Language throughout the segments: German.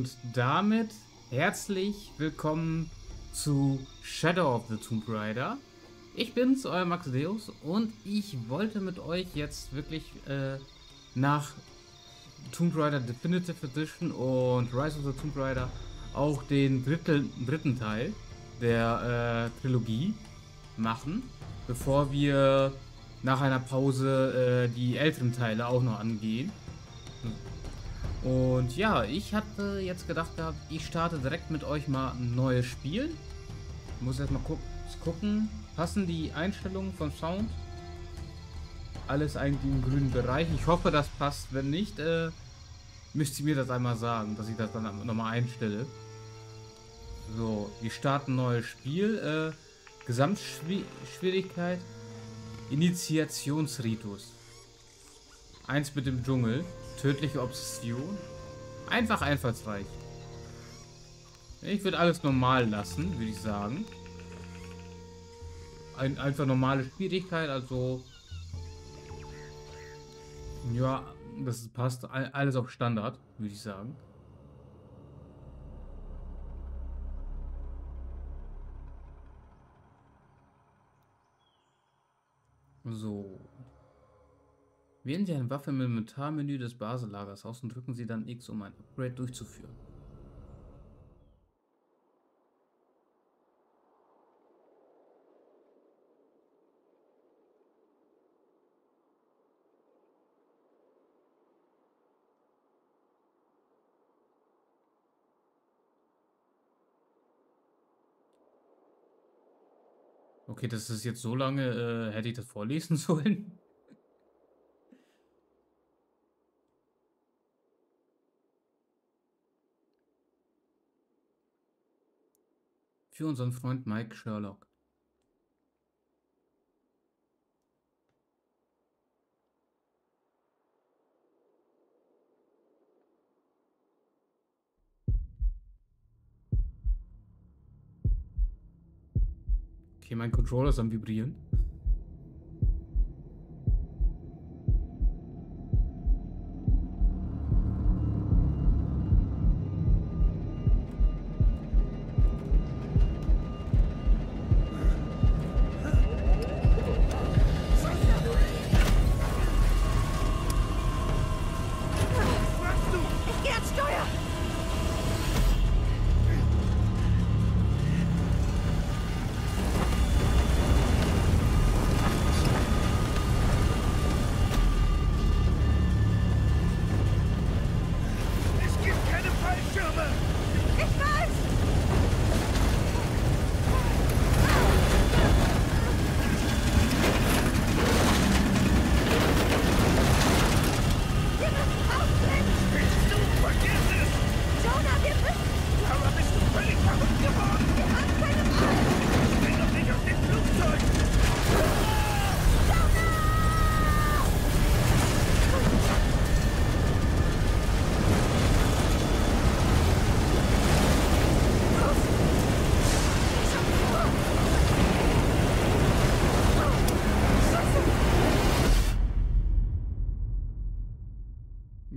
Und damit herzlich willkommen zu Shadow of the Tomb Raider. Ich bin's, euer Maxdeus, und ich wollte mit euch jetzt wirklich nach Tomb Raider Definitive Edition und Rise of the Tomb Raider auch den dritten Teil der Trilogie machen, bevor wir nach einer Pause die älteren Teile auch noch angehen. Und ja, ich hatte jetzt gedacht gehabt, ich starte direkt mit euch mal ein neues Spiel. Ich muss erstmal gucken, passen die Einstellungen vom Sound? Alles eigentlich im grünen Bereich. Ich hoffe, das passt. Wenn nicht, müsst ihr mir das einmal sagen, dass ich das dann nochmal einstelle. So, wir starten ein neues Spiel. Gesamtschwierigkeit. Initiationsritus. 1 mit dem Dschungel. Tödliche Obsession. Einfach einfallsreich. Ich würde alles normal lassen, würde ich sagen. Einfach normale Schwierigkeit, also... Ja, das passt. Alles auf Standard, würde ich sagen. So. Wählen Sie eine Waffe im Inventarmenü des Basislagers aus und drücken Sie dann X, um ein Upgrade durchzuführen. Okay, das ist jetzt so lange, hätte ich das vorlesen sollen. Für unseren Freund Mike Sherlock. Okay, mein Controller ist am Vibrieren.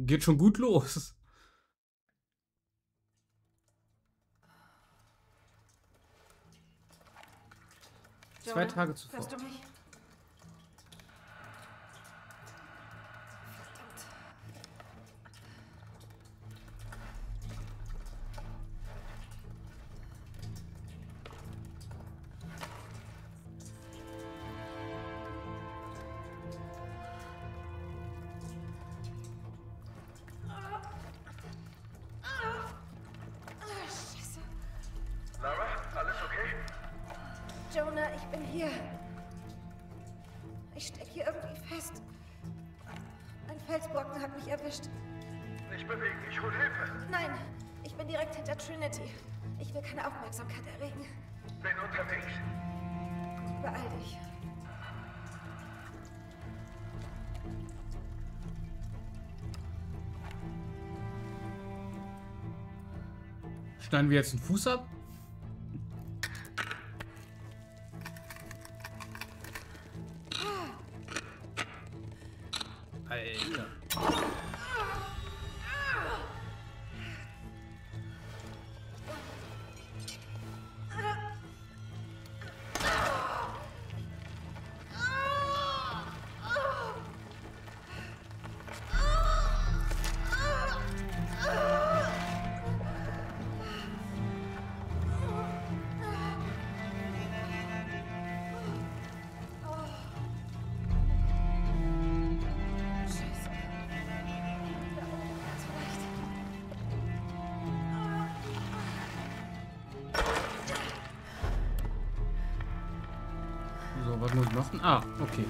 Geht schon gut los. Jonah, 2 Tage zuvor. Hörst du mich? Trinity. Ich will keine Aufmerksamkeit erregen. Bin unterwegs. Beeil dich. Schneiden wir jetzt einen Fuß ab? Alter. So, was muss ich machen? Ah, okay.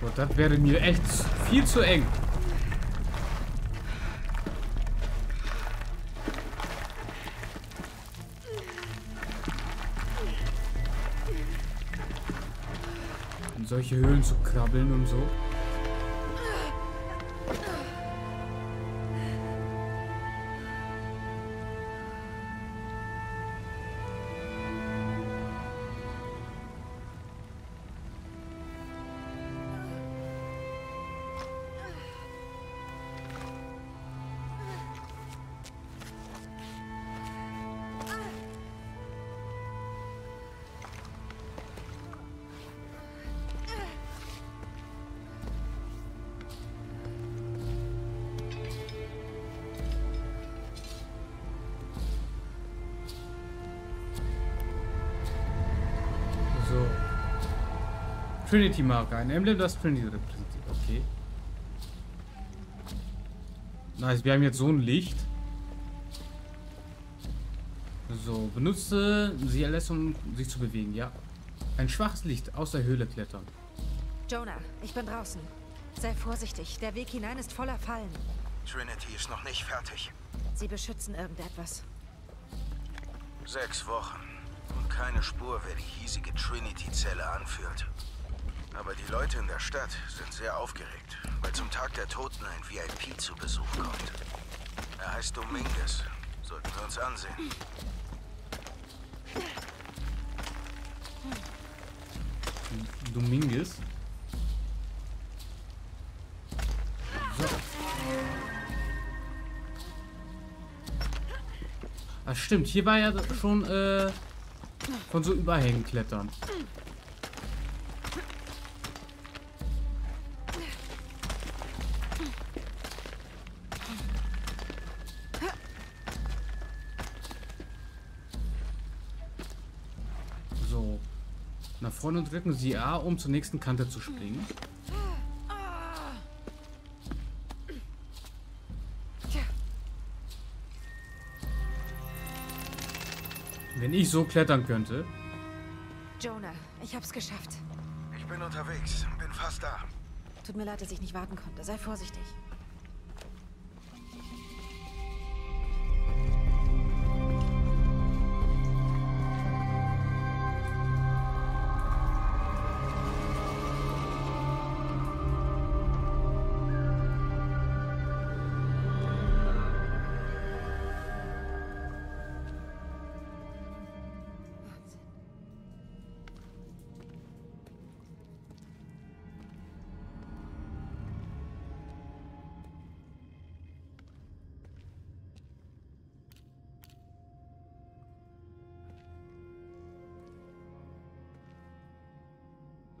Gott, das wäre mir echt viel zu eng. Solche Höhlen zu krabbeln und so. Trinity-Marke, ein Emblem, das Trinity repräsentiert. Okay. Nice, wir haben jetzt so ein Licht. So, benutze sie alles, um sich zu bewegen, ja. Ein schwaches Licht aus der Höhle klettern. Jonah, ich bin draußen. Sei vorsichtig, der Weg hinein ist voller Fallen. Trinity ist noch nicht fertig. Sie beschützen irgendetwas. 6 Wochen. Und keine Spur, wer die hiesige Trinity-Zelle anführt. Aber die Leute in der Stadt sind sehr aufgeregt, weil zum Tag der Toten ein VIP zu Besuch kommt. Er heißt Dominguez. Sollten wir uns ansehen. Dominguez? So. Ach stimmt, hier war ja schon von so Überhängen klettern. So. Nach vorne drücken Sie A, um zur nächsten Kante zu springen. Wenn ich so klettern könnte. Jonah, ich hab's geschafft. Ich bin unterwegs, bin fast da. Tut mir leid, dass ich nicht warten konnte. Sei vorsichtig.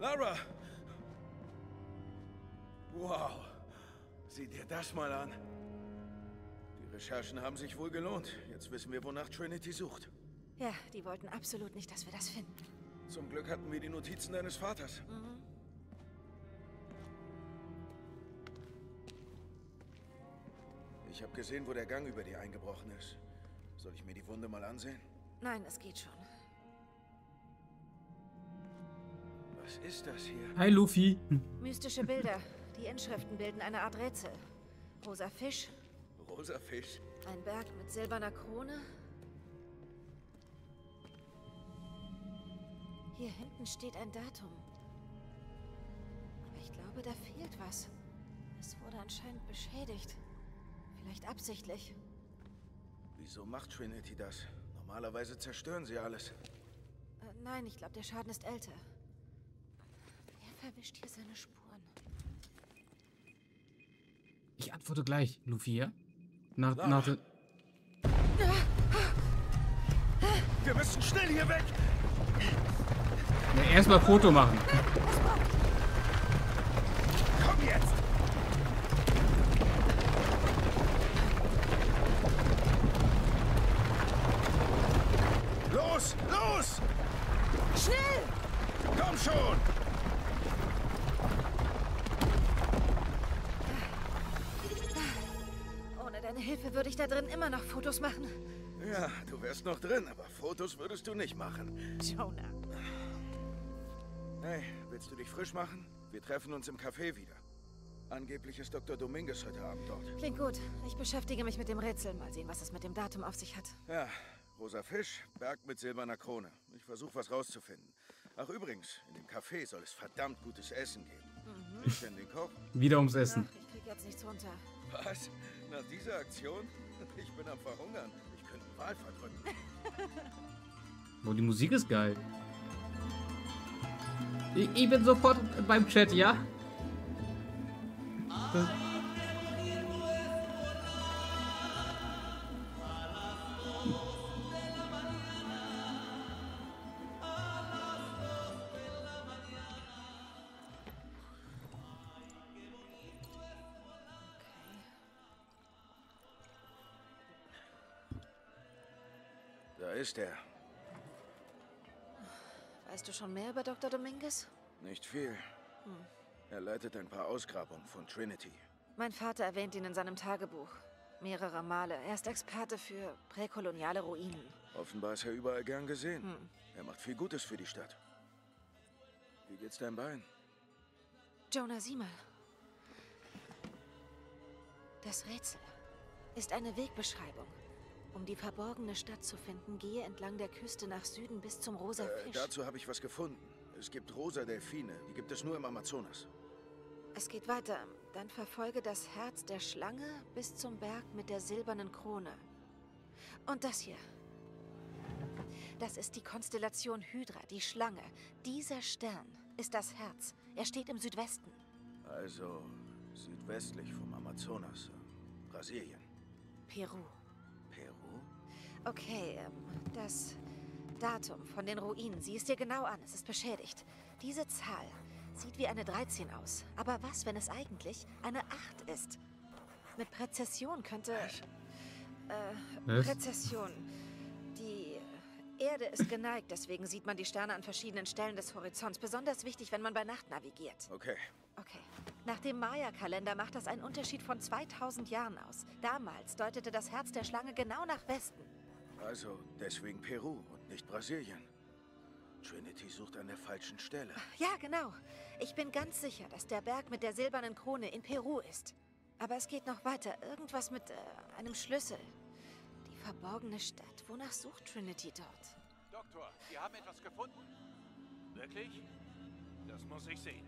Lara! Wow! Sieh dir das mal an! Die Recherchen haben sich wohl gelohnt. Jetzt wissen wir, wonach Trinity sucht. Ja, die wollten absolut nicht, dass wir das finden. Zum Glück hatten wir die Notizen deines Vaters. Mhm. Ich habe gesehen, wo der Gang über dir eingebrochen ist. Soll ich mir die Wunde mal ansehen? Nein, es geht schon. Was ist das hier? Hi, Luffy. Mystische Bilder. Die Inschriften bilden eine Art Rätsel. Rosa Fisch. Rosa Fisch. Ein Berg mit silberner Krone. Hier hinten steht ein Datum. Aber ich glaube, da fehlt was. Es wurde anscheinend beschädigt. Vielleicht absichtlich. Wieso macht Trinity das? Normalerweise zerstören sie alles. Nein, ich glaube, der Schaden ist älter. Erwischt hier seine Spuren. Ich antworte gleich, Luffy. Ja? Wir müssen schnell hier weg. Ja, erstmal Foto machen. Komm jetzt. Schnell! Komm schon! Ohne deine Hilfe würde ich da drin immer noch Fotos machen. Ja, du wärst noch drin, aber Fotos würdest du nicht machen. Jonah. Hey, willst du dich frisch machen? Wir treffen uns im Café wieder. Angeblich ist Dr. Dominguez heute Abend dort. Klingt gut. Ich beschäftige mich mit dem Rätsel. Mal sehen, was es mit dem Datum auf sich hat. Ja, rosa Fisch, Berg mit silberner Krone. Ich versuche, was rauszufinden. Ach übrigens, in dem Café soll es verdammt gutes Essen geben. Mhm. Ich kenne den Koch. Wieder ums Essen. Ach, ich krieg jetzt nichts runter. Was? Nach dieser Aktion? Ich bin am Verhungern. Ich könnte einen Wal verdrücken. Oh, die Musik ist geil. Ich bin sofort beim Chat, ja? Da ist er. Weißt du schon mehr über Dr. Dominguez? Nicht viel. Hm. Er leitet ein paar Ausgrabungen von Trinity. Mein Vater erwähnt ihn in seinem Tagebuch. Mehrere Male. Er ist Experte für präkoloniale Ruinen. Offenbar ist er überall gern gesehen. Hm. Er macht viel Gutes für die Stadt. Wie geht's deinem Bein? Jonah, sieh mal. Das Rätsel ist eine Wegbeschreibung. Um die verborgene Stadt zu finden, gehe entlang der Küste nach Süden bis zum rosa Fisch. Dazu habe ich was gefunden. Es gibt rosa Delfine, die gibt es nur im Amazonas. Es geht weiter. Dann verfolge das Herz der Schlange bis zum Berg mit der silbernen Krone. Und das hier. Das ist die Konstellation Hydra, die Schlange. Dieser Stern ist das Herz. Er steht im Südwesten. Also südwestlich vom Amazonas. Brasilien. Peru. Peru? Okay, das Datum von den Ruinen. Sieh es dir genau an. Es ist beschädigt. Diese Zahl sieht wie eine 13 aus. Aber was, wenn es eigentlich eine 8 ist? Mit Präzession könnte... Präzession. Die Erde ist geneigt, deswegen sieht man die Sterne an verschiedenen Stellen des Horizonts. Besonders wichtig, wenn man bei Nacht navigiert. Okay. Okay. Nach dem Maya-Kalender macht das einen Unterschied von 2000 Jahren aus. Damals deutete das Herz der Schlange genau nach Westen. Also deswegen Peru und nicht Brasilien. Trinity sucht an der falschen Stelle. Ja, genau. Ich bin ganz sicher, dass der Berg mit der silbernen Krone in Peru ist. Aber es geht noch weiter. Irgendwas mit einem Schlüssel. Die verborgene Stadt. Wonach sucht Trinity dort? Doktor, wir haben etwas gefunden. Wirklich? Das muss ich sehen.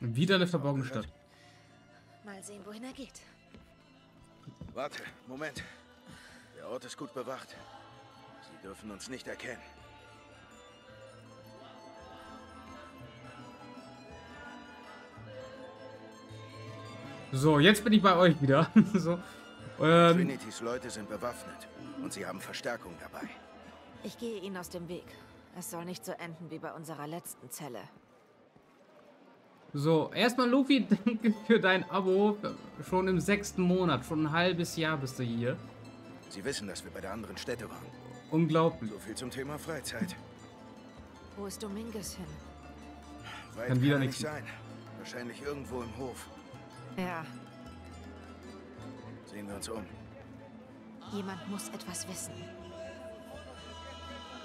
Wieder eine verborgene Stadt. Mal sehen, wohin er geht. Warte, Moment. Der Ort ist gut bewacht. Sie dürfen uns nicht erkennen. So, jetzt bin ich bei euch wieder. So. Trinitys Leute sind bewaffnet und sie haben Verstärkung dabei. Ich gehe ihnen aus dem Weg. Es soll nicht so enden wie bei unserer letzten Zelle. So, erstmal Luffy, danke für dein Abo. Schon im 6. Monat, schon ein halbes Jahr bist du hier. Sie wissen, dass wir bei der anderen Stätte waren. Unglaublich. So viel zum Thema Freizeit. Wo ist Dominguez hin? Weit kann wieder nicht sein. Wahrscheinlich irgendwo im Hof. Ja. Sehen wir uns um. Jemand muss etwas wissen.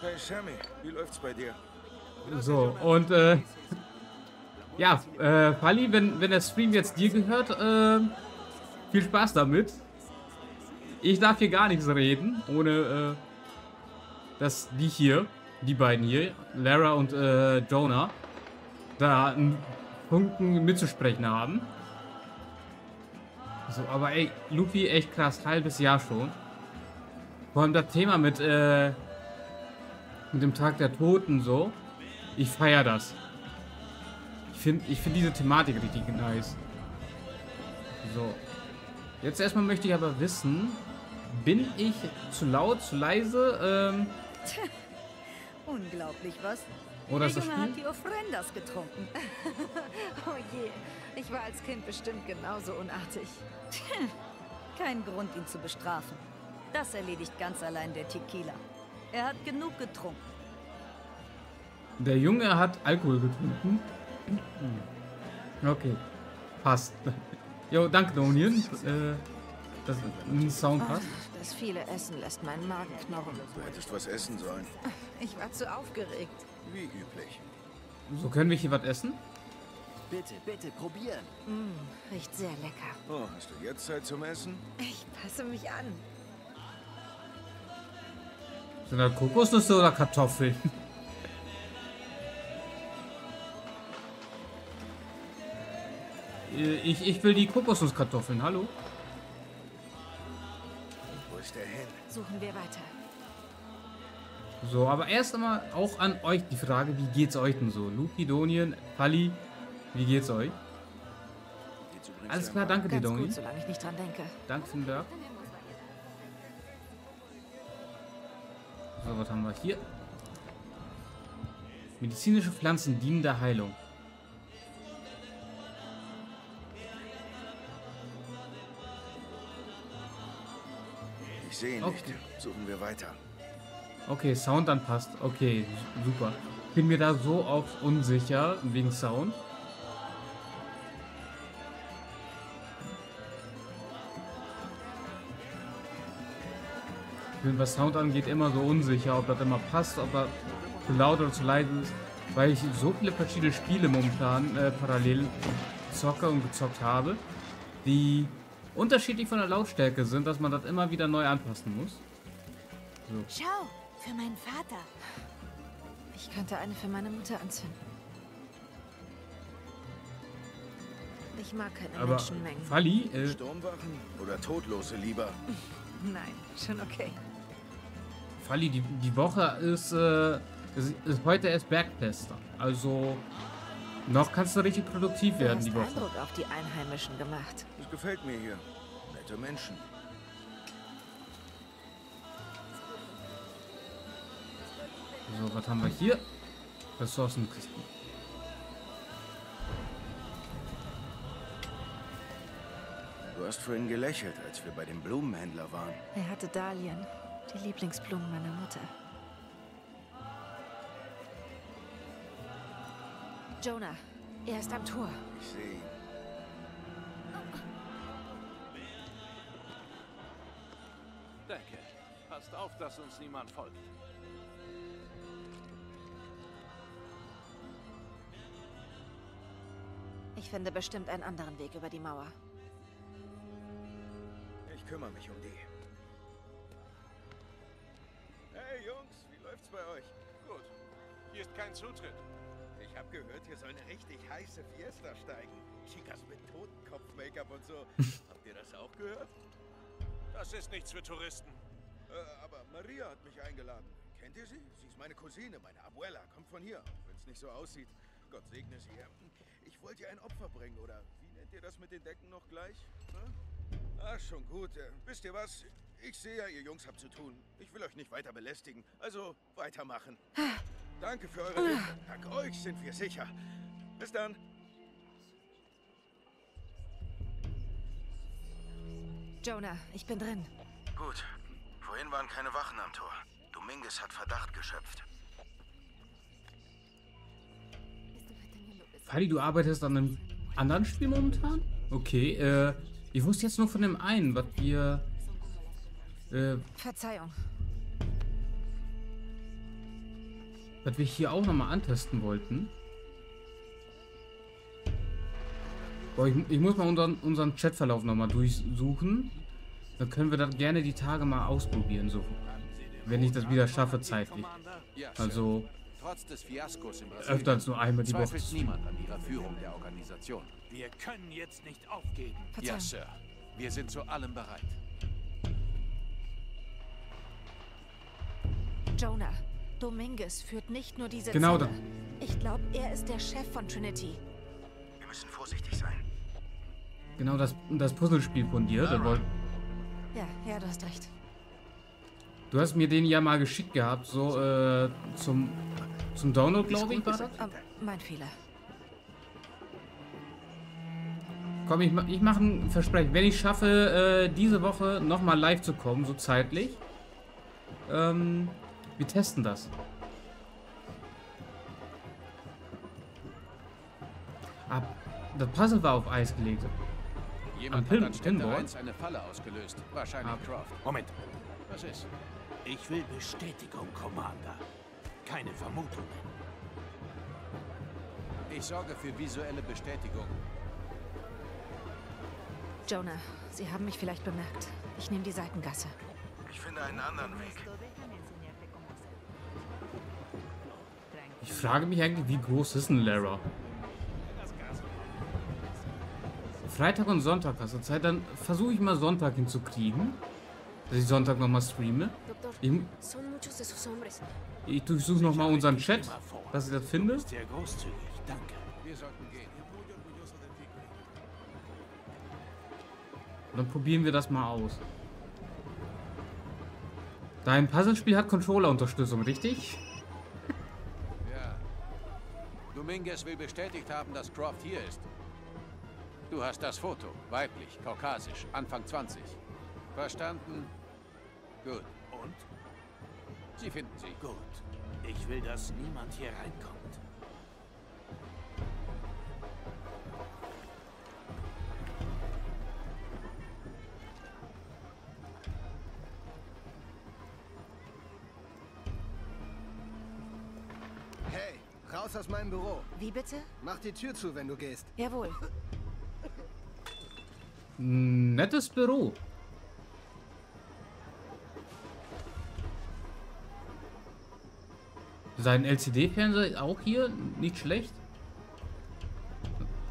Hey Sammy, wie läuft's bei dir? So, und ja, Pally, wenn der Stream jetzt dir gehört, viel Spaß damit. Ich darf hier gar nichts reden, ohne dass die beiden hier, Lara und Jonah, da einen Funken mitzusprechen haben. So, aber ey, Luffy, echt krass, halbes Jahr schon. Vor allem das Thema mit dem Tag der Toten so. Ich feiere das. Ich find diese Thematik richtig nice. So. Jetzt erstmal möchte ich aber wissen, bin ich zu laut, zu leise? Unglaublich, was? Oder ist das Spiel? Der Junge hat die Ofrendas getrunken. Oh je, ich war als Kind bestimmt genauso unartig. Kein Grund, ihn zu bestrafen. Das erledigt ganz allein der Tequila. Er hat genug getrunken. Der Junge hat Alkohol getrunken. Okay. Passt. Jo, danke, Donian. Das ein Sound passt. Das viele Essen lässt meinen Magen knurren. Du hättest was essen sollen. Ich war zu aufgeregt. Wie üblich. So, können wir hier was essen? Bitte, bitte, probieren. Riecht sehr lecker. Oh, hast du jetzt Zeit zum Essen? Ich passe mich an. Sind das Kokosnüsse oder Kartoffeln? Ich will die Kokosnusskartoffeln, hallo? Wo ist der hin? Suchen wir weiter. So, aber erst einmal auch an euch die Frage, wie geht's euch denn so? Luki, Donian, Pali, wie geht's euch? Alles klar, danke dir, Donian. Solange ich nicht dran denke. Danke für den Berg. So, was haben wir hier? Medizinische Pflanzen dienen der Heilung. Ich sehe nicht. Okay. Suchen wir weiter. Okay, Sound anpasst. Okay, super. Bin mir da so oft unsicher wegen Sound. Ich bin, was Sound angeht, immer so unsicher, ob das immer passt, ob das zu laut oder zu leise ist, weil ich so viele verschiedene Spiele momentan parallel zocke und gezockt habe, die unterschiedlich von der Lautstärke sind, dass man das immer wieder neu anpassen muss. So. Schau, für meinen Vater. Ich könnte eine für meine Mutter anzünden. Ich mag keine Menschenmengen. Falli, Sturmwachen oder Todlose lieber? Nein, schon okay. Falli, die Woche ist heute erst Bergpester. Also noch kannst du richtig produktiv werden die Woche. Du hast Eindruck auf die Einheimischen gemacht. Das gefällt mir hier. Nette Menschen. So, was haben wir hier? Ressourcenkisten. Du hast vorhin gelächelt, als wir bei dem Blumenhändler waren. Er hatte Dahlien, die Lieblingsblumen meiner Mutter. Jonah, er ist am Tor. Ich sehe ihn. Danke. Passt auf, dass uns niemand folgt. Ich finde bestimmt einen anderen Weg über die Mauer. Ich kümmere mich um die. Hey Jungs, wie läuft's bei euch? Gut. Hier ist kein Zutritt. Ich habe gehört, hier soll eine richtig heiße Fiesta steigen. Chicas mit Totenkopf-Make-up und so. Habt ihr das auch gehört? Das ist nichts für Touristen. Aber Maria hat mich eingeladen. Kennt ihr sie? Sie ist meine Cousine, meine Abuela. Kommt von hier, wenn es nicht so aussieht. Gott segne sie. Ich wollte ihr ein Opfer bringen, oder wie nennt ihr das mit den Decken noch gleich? Hm? Ach, schon gut. Wisst ihr was? Ich sehe ja, ihr Jungs habt zu tun. Ich will euch nicht weiter belästigen. Also, weitermachen. Danke für eure Hilfe. Dank euch sind wir sicher. Bis dann. Jonah, ich bin drin. Gut. Vorhin waren keine Wachen am Tor. Dominguez hat Verdacht geschöpft. Pali, du arbeitest an einem anderen Spiel momentan? Okay, ich wusste jetzt nur von dem einen, was wir... Verzeihung. Was wir hier auch nochmal antesten wollten. Boah, ich muss mal unseren Chatverlauf nochmal durchsuchen. Dann können wir das gerne die Tage mal ausprobieren, so. Wenn ich das wieder schaffe, zeitlich. Also... Trotz des Fiaskos im Brasilien öfter als nur einmal die Woche. Niemand an ihrer Führung der Organisation. Wir können jetzt nicht aufgeben. Ja, Sir. Wir sind zu allem bereit. Jonah, Dominguez führt nicht nur diese Zelle. Ich glaube, er ist der Chef von Trinity. Wir müssen vorsichtig sein. Genau das Puzzlespiel von dir. Ja, du hast recht. Du hast mir den ja mal geschickt gehabt, so zum Download, glaube ich, war das? Mein Fehler. Komm, ich mache ein Versprechen. Wenn ich schaffe, diese Woche nochmal live zu kommen, so zeitlich, Wir testen das. Ah, das Puzzle war auf Eis gelegt. Jemand hat an Stelle 1 eine Falle ausgelöst. Wahrscheinlich Croft. Moment. Was ist? Ich will Bestätigung, Commander. Keine Vermutung. Ich sorge für visuelle Bestätigung. Jonah, Sie haben mich vielleicht bemerkt. Ich nehme die Seitengasse. Ich finde einen anderen Weg. Ich frage mich eigentlich, wie groß ist denn Lara? Freitag und Sonntag hast du Zeit, dann versuche ich mal Sonntag hinzukriegen. Dass ich Sonntag nochmal streame. Ich durchsuche nochmal unseren Chat, dass ich das finde. Und dann probieren wir das mal aus. Dein Puzzlespiel hat Controller-Unterstützung, richtig? Ja. Dominguez will bestätigt haben, dass Croft hier ist. Du hast das Foto. Weiblich, kaukasisch, Anfang 20. Verstanden? Gut. Und? Sie finden sie. Gut. Ich will, dass niemand hier reinkommt. Hey, raus aus meinem Büro. Wie bitte? Mach die Tür zu, wenn du gehst. Jawohl. Nettes Büro. Sein LCD-Fernseher auch hier, nicht schlecht.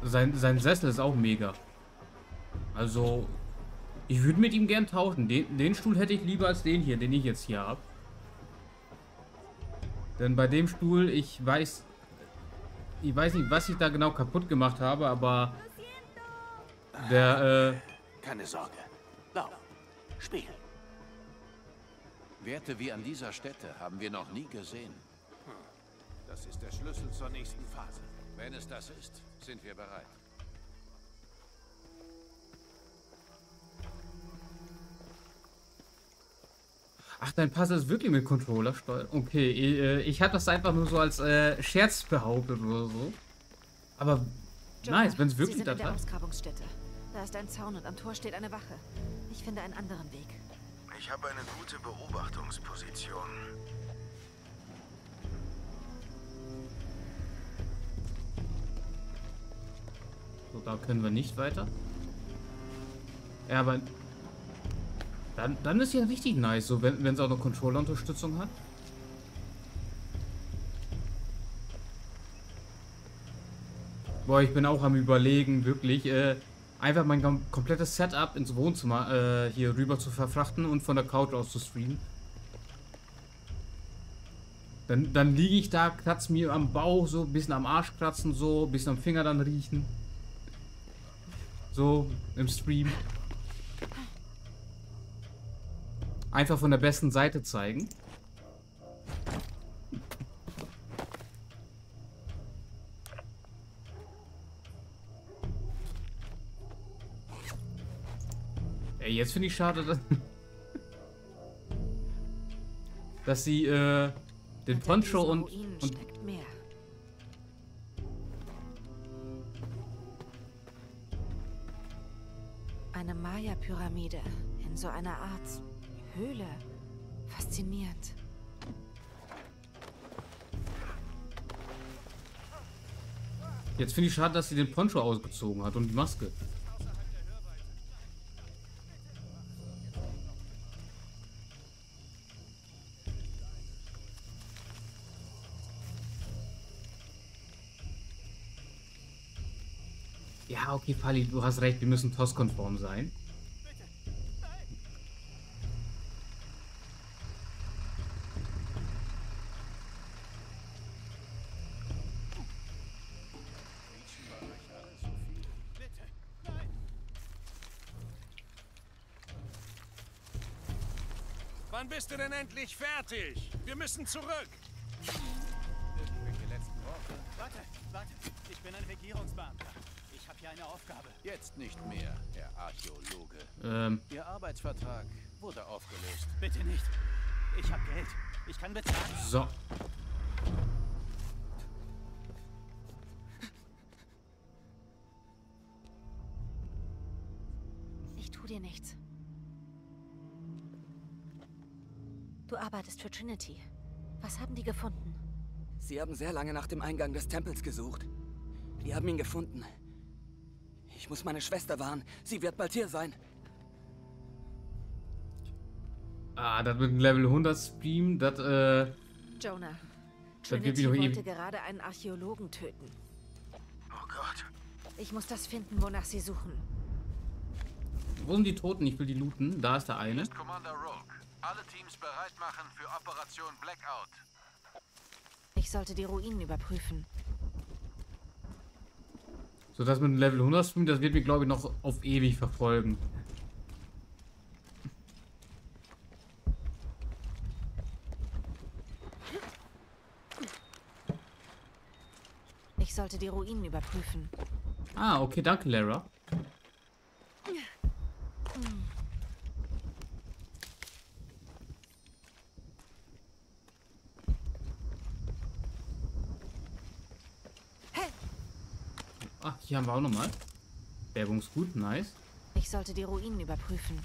Sein Sessel ist auch mega. Also, ich würde mit ihm gern tauschen. Den Stuhl hätte ich lieber als den hier, den ich jetzt hier habe. Denn bei dem Stuhl, ich weiß nicht, was ich da genau kaputt gemacht habe, aber der, keine Sorge. Lauf. Spiegel. Werte wie an dieser Stätte haben wir noch nie gesehen. Das ist der Schlüssel zur nächsten Phase. Wenn es das ist, sind wir bereit. Ach, dein Puzzle ist wirklich mit Controller steuert. Okay, ich habe das einfach nur so als Scherz behauptet oder so. Aber nice, wenn es wirklich da war. Da ist ein Zaun und am Tor steht eine Wache. Ich finde einen anderen Weg. Ich habe eine gute Beobachtungsposition. So, da können wir nicht weiter. Ja, aber dann ist ja richtig nice, so wenn es auch noch Controller-Unterstützung hat. Boah, ich bin auch am Überlegen, wirklich einfach mein komplettes Setup ins Wohnzimmer hier rüber zu verfrachten und von der Couch aus zu streamen. Dann liege ich da, kratze mir am Bauch so, ein bisschen am Arsch kratzen so, ein bisschen am Finger dann riechen. So, im Stream. Einfach von der besten Seite zeigen. Jetzt finde ich schade, dass sie den Poncho und mehr. Eine Maya-Pyramide in so einer Art Höhle. Faszinierend. Jetzt finde ich schade, dass sie den Poncho ausgezogen hat und die Maske. Ja, okay, Fali, du hast recht, wir müssen TOS-konform sein. Wann bist du denn endlich fertig? Wir müssen zurück. Warte, ich bin ein Regierungsbeamter. Ich habe hier eine Aufgabe. Jetzt nicht mehr, Herr Archäologe. Ihr Arbeitsvertrag wurde aufgelöst. Bitte nicht. Ich hab Geld. Ich kann bezahlen. So. Ich tu dir nichts. Du arbeitest für Trinity. Was haben die gefunden? Sie haben sehr lange nach dem Eingang des Tempels gesucht. Die haben ihn gefunden. Ich muss meine Schwester warnen. Sie wird bald hier sein. Ah, das mit dem Level 100 Stream, das Jonah, Trinity wollte gerade einen Archäologen töten. Oh Gott. Ich muss das finden, wonach sie suchen. Wo sind die Toten? Ich will die looten. Da ist der eine. Commander Rogue. Alle Teams bereit machen für Operation Blackout. Ich sollte die Ruinen überprüfen. So, das mit dem Level 100 Stream, das wird mir, glaube ich, noch auf ewig verfolgen. Ich sollte die Ruinen überprüfen. Ah, okay, danke, Lara. Ach, hier haben wir auch nochmal. Werbungsgut, nice. Ich sollte die Ruinen überprüfen.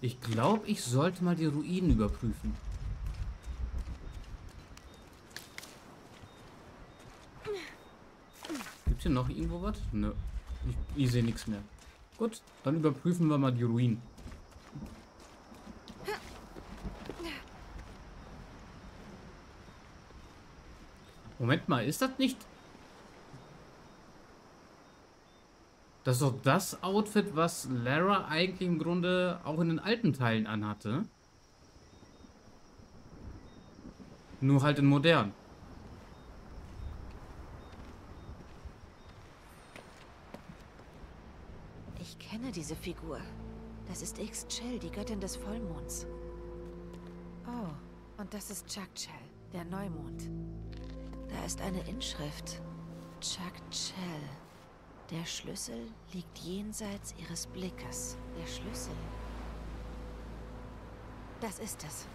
Ich glaube, ich sollte mal die Ruinen überprüfen. Gibt's hier noch irgendwo was? Nö. Ich sehe nichts mehr. Gut, dann überprüfen wir mal die Ruinen. Moment mal, ist das nicht... Das ist doch das Outfit, was Lara eigentlich im Grunde auch in den alten Teilen anhatte. Nur halt in modern. Ich kenne diese Figur. Das ist Ixchel, die Göttin des Vollmonds. Oh, und das ist Chak Chel, der Neumond. Da ist eine Inschrift. Chak Chel. Der Schlüssel liegt jenseits ihres Blickes. Der Schlüssel. Das ist es.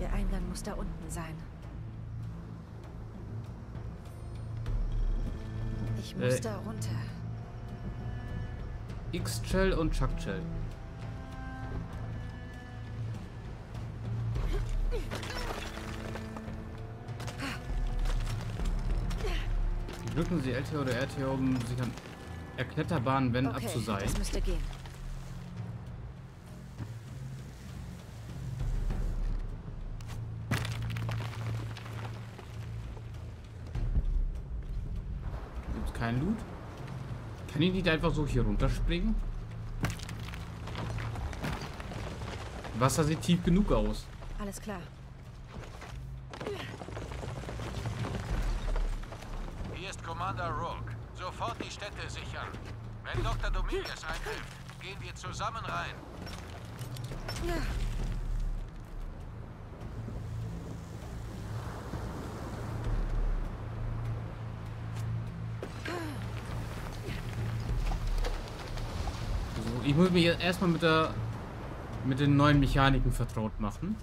Der Eingang muss da unten sein. Ich muss da runter. Ixchel und Chak Chel. Drücken Sie LT oder RT, um sich an erkletterbaren Wänden abzuseilen. Das müsste gehen. Gibt's keinen Loot? Kann ich nicht einfach so hier runterspringen? Wasser sieht tief genug aus. Alles klar. Commander Rogue, sofort die Städte sichern. Wenn Dr. Dominguez eintrifft, gehen wir zusammen rein. So, ich muss mich jetzt erstmal mit den neuen Mechaniken vertraut machen.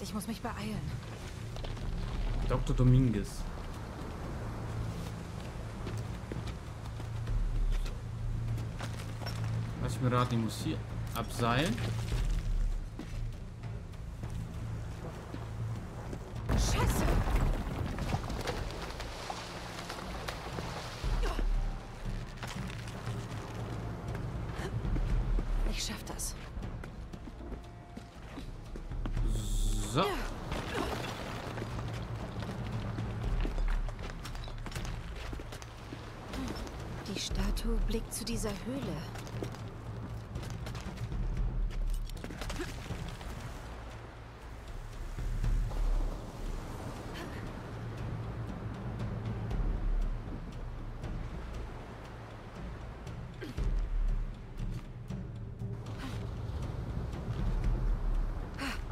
Ich muss mich beeilen. Dr. Dominguez. Was ich mir raten, ich muss hier abseilen. Scheiße. Ich schaff das. So. Die Statue blickt zu dieser Höhle.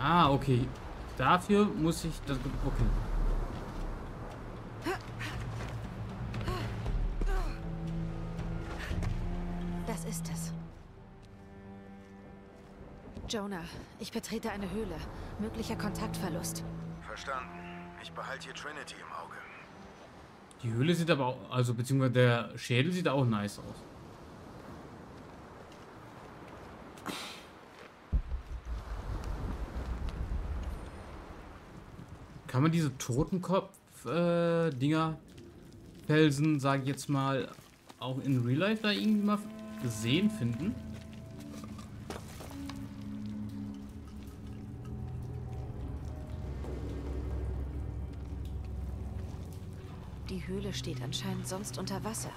Ah, okay. Dafür muss ich das... Okay. Das ist es. Jonah, ich betrete eine Höhle. Möglicher Kontaktverlust. Verstanden. Ich behalte hier Trinity im Auge. Die Höhle sieht aber auch... Also, beziehungsweise der Schädel sieht auch nice aus. Kann man diese Totenkopf-Dinger, Felsen, sage ich jetzt mal, auch in Real Life da irgendwie mal gesehen finden? Die Höhle steht anscheinend sonst unter Wasser.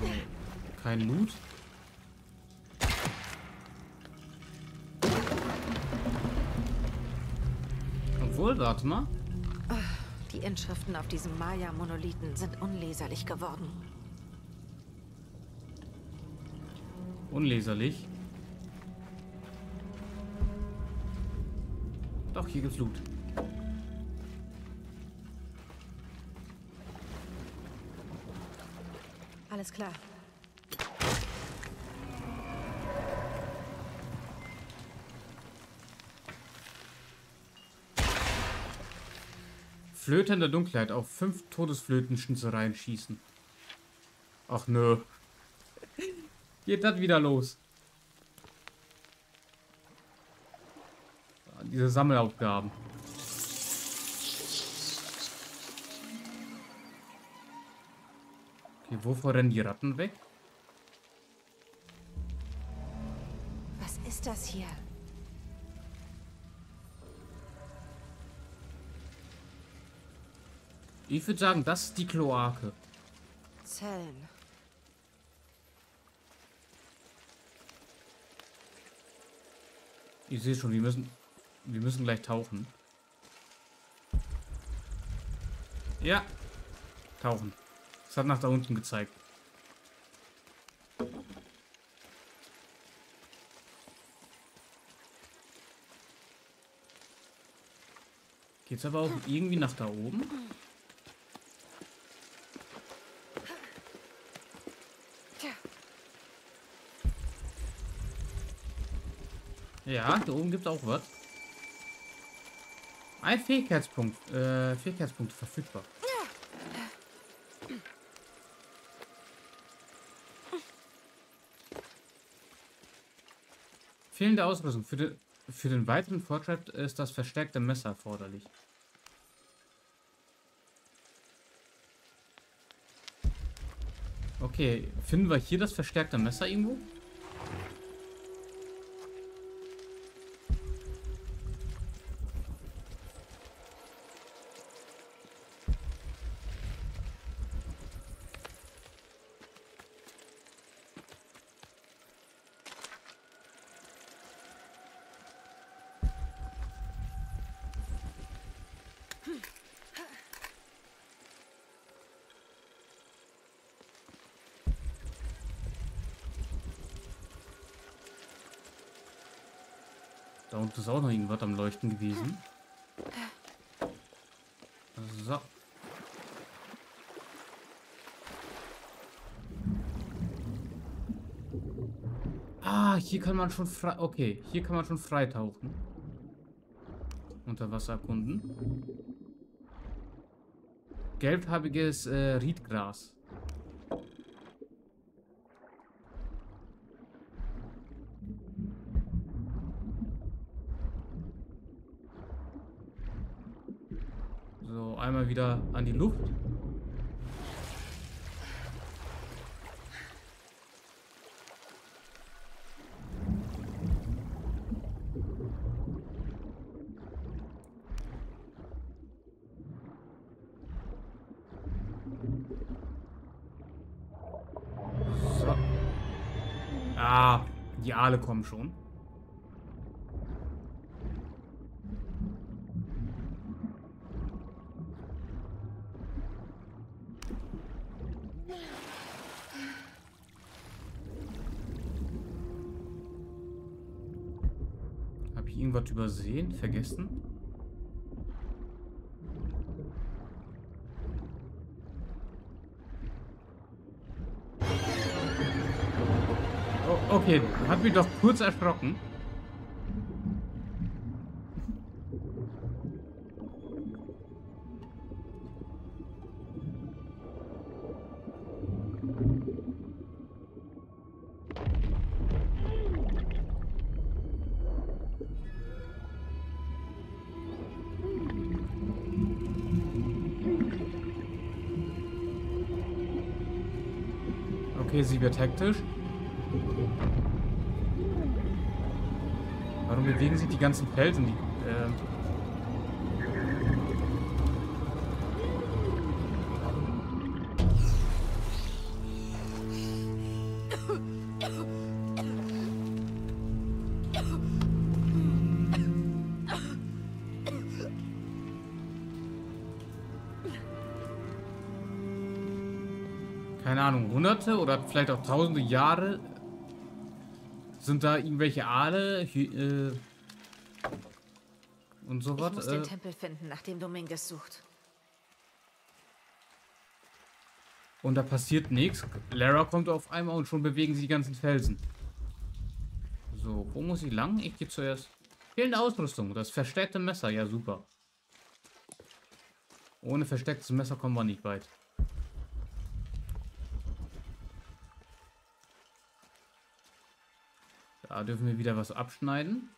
So, kein Loot. Warte mal. Die Inschriften auf diesem Maya-Monolithen sind unleserlich geworden. Unleserlich? Doch, hier gibt's Loot. Alles klar. Flöte in der Dunkelheit auf 5 Todesflötenschnitzereien schießen. Ach nö. Geht das wieder los? Diese Sammelaufgaben. Okay, wovor rennen die Ratten weg? Was ist das hier? Ich würde sagen, das ist die Kloake. Zellen. Ich sehe schon, wir müssen gleich tauchen. Ja. Tauchen. Es hat nach da unten gezeigt. Geht's aber auch irgendwie nach da oben? Ja, da oben gibt es auch was. Ein Fähigkeitspunkt. Fähigkeitspunkte verfügbar. Fehlende Ausrüstung. Für den weiteren Fortschritt ist das verstärkte Messer erforderlich. Okay, finden wir hier das verstärkte Messer irgendwo? Da unten ist auch noch irgendwas am Leuchten gewesen. So. Ah, hier kann man schon frei... Okay, hier kann man schon freitauchen. Unter Wasser erkunden. Gelbfarbiges Riedgras. Einmal wieder an die Luft. So. Ah, die Aale kommen schon. irgendwas übersehen, vergessen? Oh, okay, hat mich doch kurz erschrocken. Okay, sie wird hektisch. Warum bewegen sich die ganzen Felsen? Keine Ahnung, Hunderte oder vielleicht auch Tausende Jahre sind da irgendwelche Aale und so was. Ich muss den Tempel finden, nach dem Dominguez sucht. Und da passiert nichts. Lara kommt auf einmal und schon bewegen sie die ganzen Felsen. So, wo muss ich lang? Ich gehe zuerst. Fehlende Ausrüstung, das versteckte Messer, ja super. Ohne verstecktes Messer kommen wir nicht weit. Da dürfen wir wieder was abschneiden.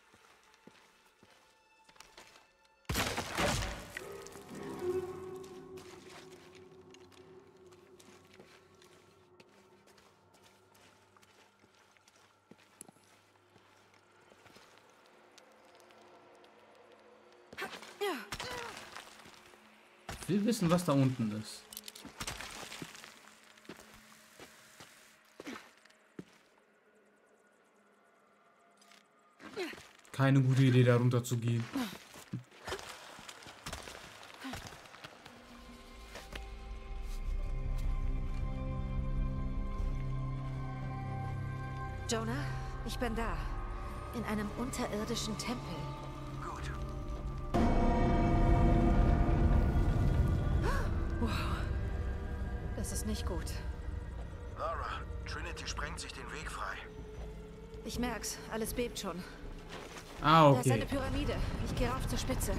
Ich will wissen, was da unten ist. Keine gute Idee, da runter zu gehen. Jonah, ich bin da. In einem unterirdischen Tempel. Gut. Wow. Das ist nicht gut. Lara, Trinity sprengt sich den Weg frei. Ich merk's, alles bebt schon. Ah, okay. Da ist eine Pyramide. Ich gehe auf zur Spitze.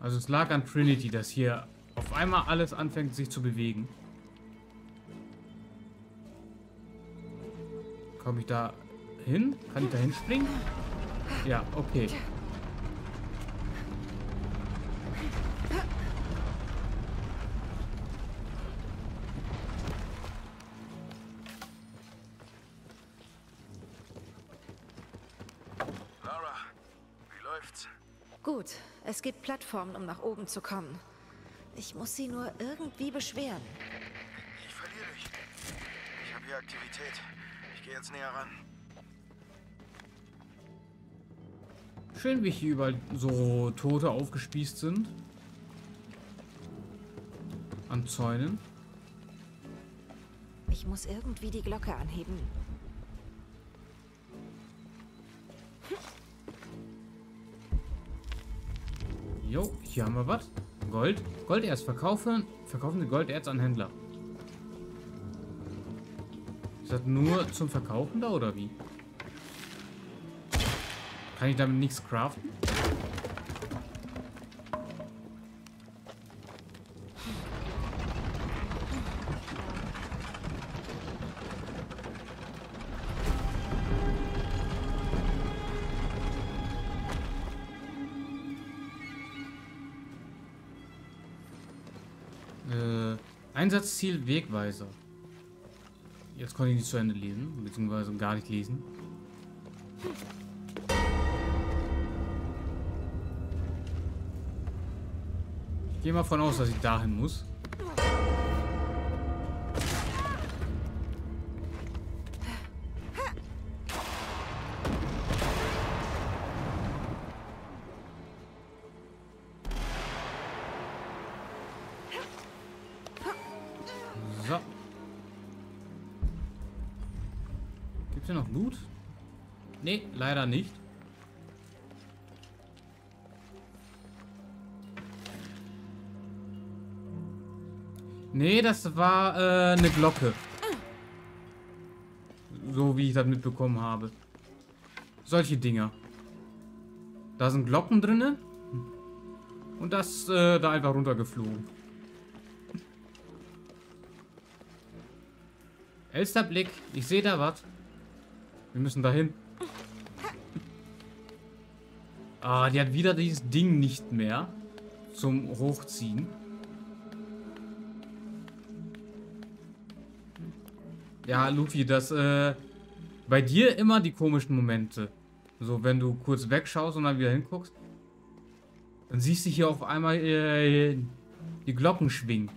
Also es lag an Trinity, dass hier auf einmal alles anfängt, sich zu bewegen. Komme ich da hin? Kann ich da hinspringen? Ja, okay. Gut, es gibt Plattformen, um nach oben zu kommen. Ich muss sie nur irgendwie beschweren. Ich verliere dich. Ich habe hier Aktivität. Ich gehe jetzt näher ran. Schön, wie hier überall so Tote aufgespießt sind. An Zäunen. Ich muss irgendwie die Glocke anheben. Jo, hier haben wir was. Gold. Golderz. Verkaufen Sie Golderz an Händler. Ist das nur zum Verkaufen da oder wie? Kann ich damit nichts craften? Einsatzziel Wegweiser. Jetzt konnte ich nicht zu Ende lesen, beziehungsweise gar nicht lesen. Ich gehe mal davon aus, dass ich dahin muss. Noch Blut? Nee, leider nicht. Nee, das war eine Glocke. So wie ich das mitbekommen habe. Solche Dinger. Da sind Glocken drin. Und das da einfach runtergeflogen. Elster Blick. Ich sehe da was. Wir müssen dahin. Ah, die hat wieder dieses Ding nicht mehr zum Hochziehen. Ja, Luffy, das bei dir immer die komischen Momente. So, wenn du kurz wegschaust und dann wieder hinguckst, dann siehst du hier auf einmal die Glocken schwingen.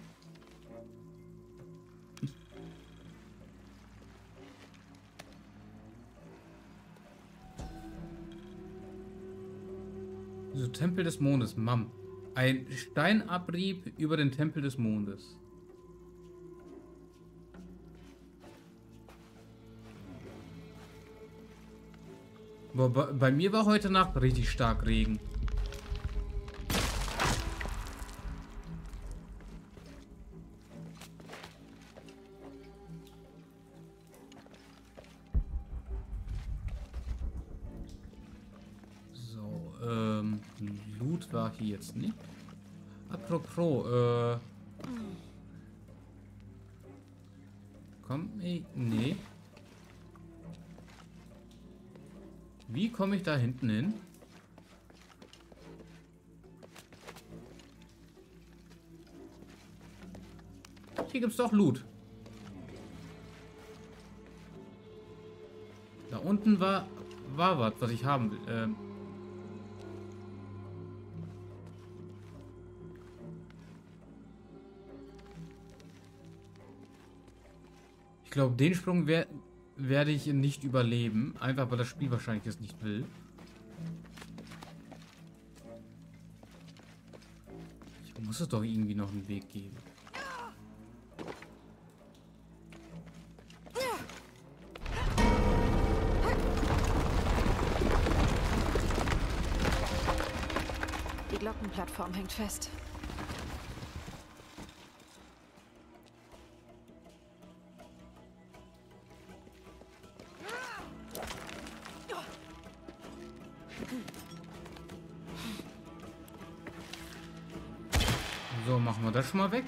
So, Tempel des Mondes, Mam. Ein Steinabrieb über den Tempel des Mondes. Bei mir war heute Nacht richtig stark Regen. So, Loot war hier jetzt nicht. Apropos, nee. Wie komme ich da hinten hin? Hier gibt es doch Loot. Da unten war was ich haben will. Ich glaube, den Sprung werde ich nicht überleben. Einfach, weil das Spiel wahrscheinlich es nicht will. Ich muss es doch irgendwie noch einen Weg geben. Die Glockenplattform hängt fest. So, machen wir das schon mal weg.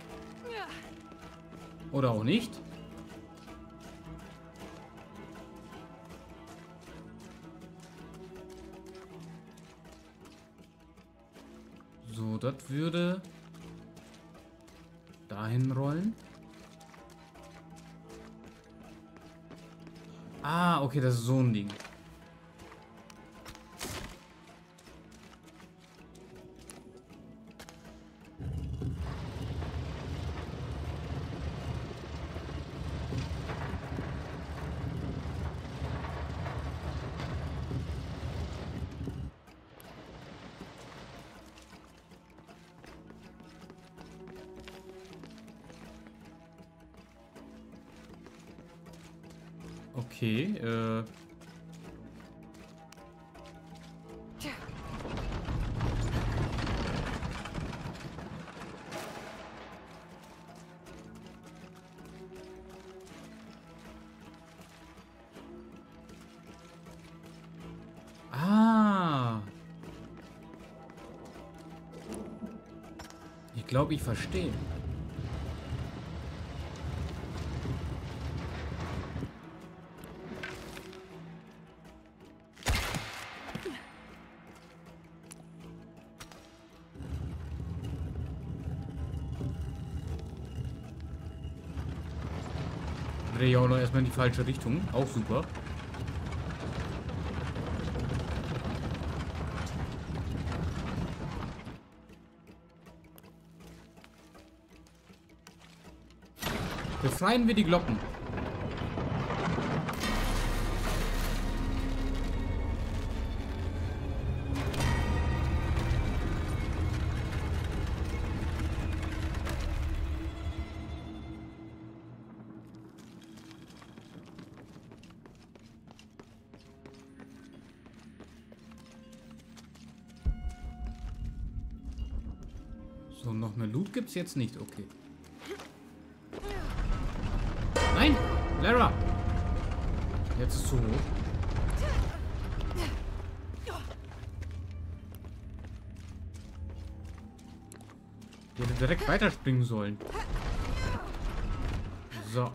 Oder auch nicht. So, das würde dahin rollen. Ah, okay, das ist so ein Ding. Okay, Ich glaube, ich verstehe. Ja, auch noch erstmal in die falsche Richtung. Auch super. Befreien wir die Glocken. So, noch eine Loot gibt's jetzt nicht. Okay. Nein! Lara! Jetzt ist zu hoch. Ich hätte direkt weiterspringen sollen. So.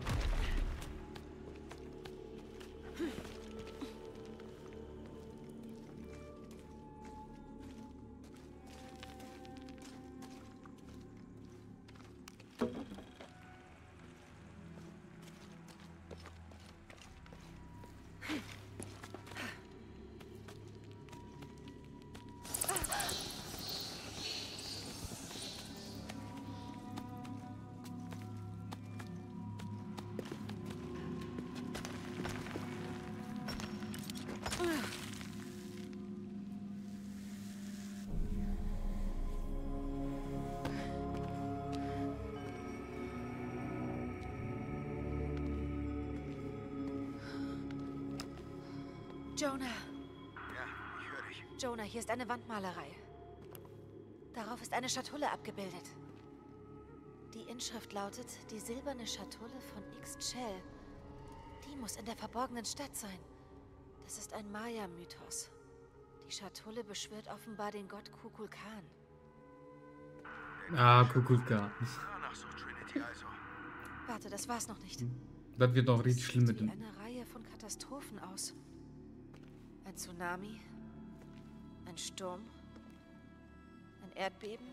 Jonah. Ja, ich höre dich. Jonah, hier ist eine Wandmalerei. Darauf ist eine Schatulle abgebildet. Die Inschrift lautet, die silberne Schatulle von Ixchel. Die muss in der verborgenen Stadt sein. Das ist ein Maya-Mythos. Die Schatulle beschwört offenbar den Gott Kukulkan. Ah, Kukulkan. Danach sucht Trinity also. Warte, das war's noch nicht. Das wird doch richtig schlimm mit dem. Eine Reihe von Katastrophen aus. Ein Tsunami, ein Sturm, ein Erdbeben,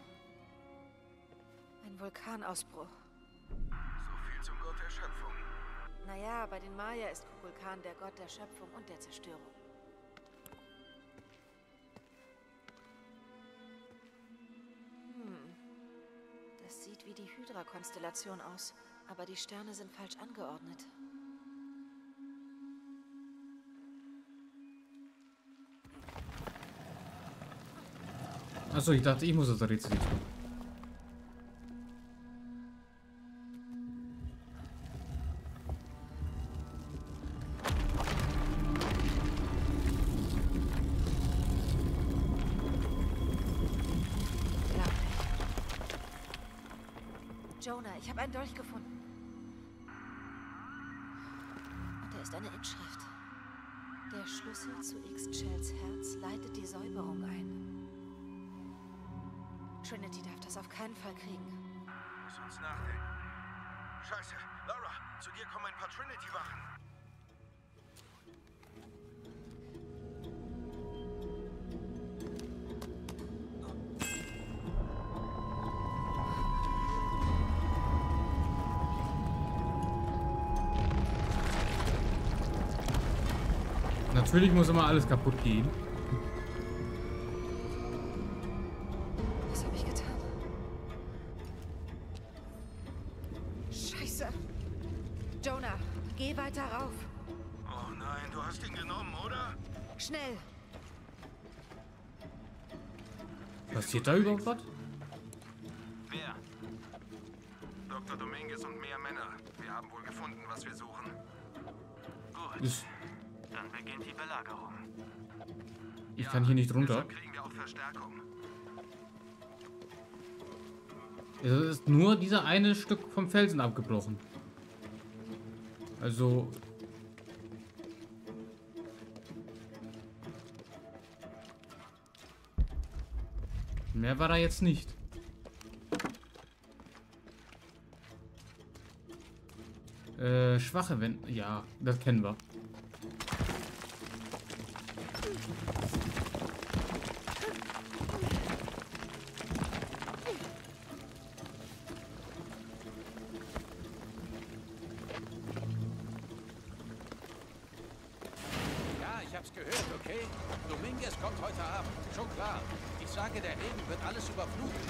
ein Vulkanausbruch. So viel zum Gott der Schöpfung. Naja, bei den Maya ist Kukulkan der Gott der Schöpfung und der Zerstörung. Das sieht wie die Hydra-Konstellation aus, aber die Sterne sind falsch angeordnet. Achso, ich dachte, ich muss das Rätsel nicht tun. Jonah, ich habe einen Dolch gefunden. Und da ist eine Inschrift. Der Schlüssel zu Ixchels Herz leitet die Säuberung ein. Trinity darf das auf keinen Fall kriegen. Lass uns nachdenken. Scheiße, Lara, zu dir kommen ein paar Trinity-Wachen. Natürlich muss immer alles kaputt gehen. Passiert da überhaupt was? Wer? Dr. Dominguez und mehr Männer. Wir haben wohl gefunden, was wir suchen. Gut. Dann beginnt die Belagerung. Ich kann hier nicht runter. Kriegen wir auch Verstärkung. Es ist nur dieser eine Stück vom Felsen abgebrochen. Also... mehr war da jetzt nicht. Schwache Wände. Ja, das kennen wir. Ja, ich hab's gehört, okay? Dominguez kommt heute Abend. Schon klar. Ich sage, der Regen wird alles überfluten.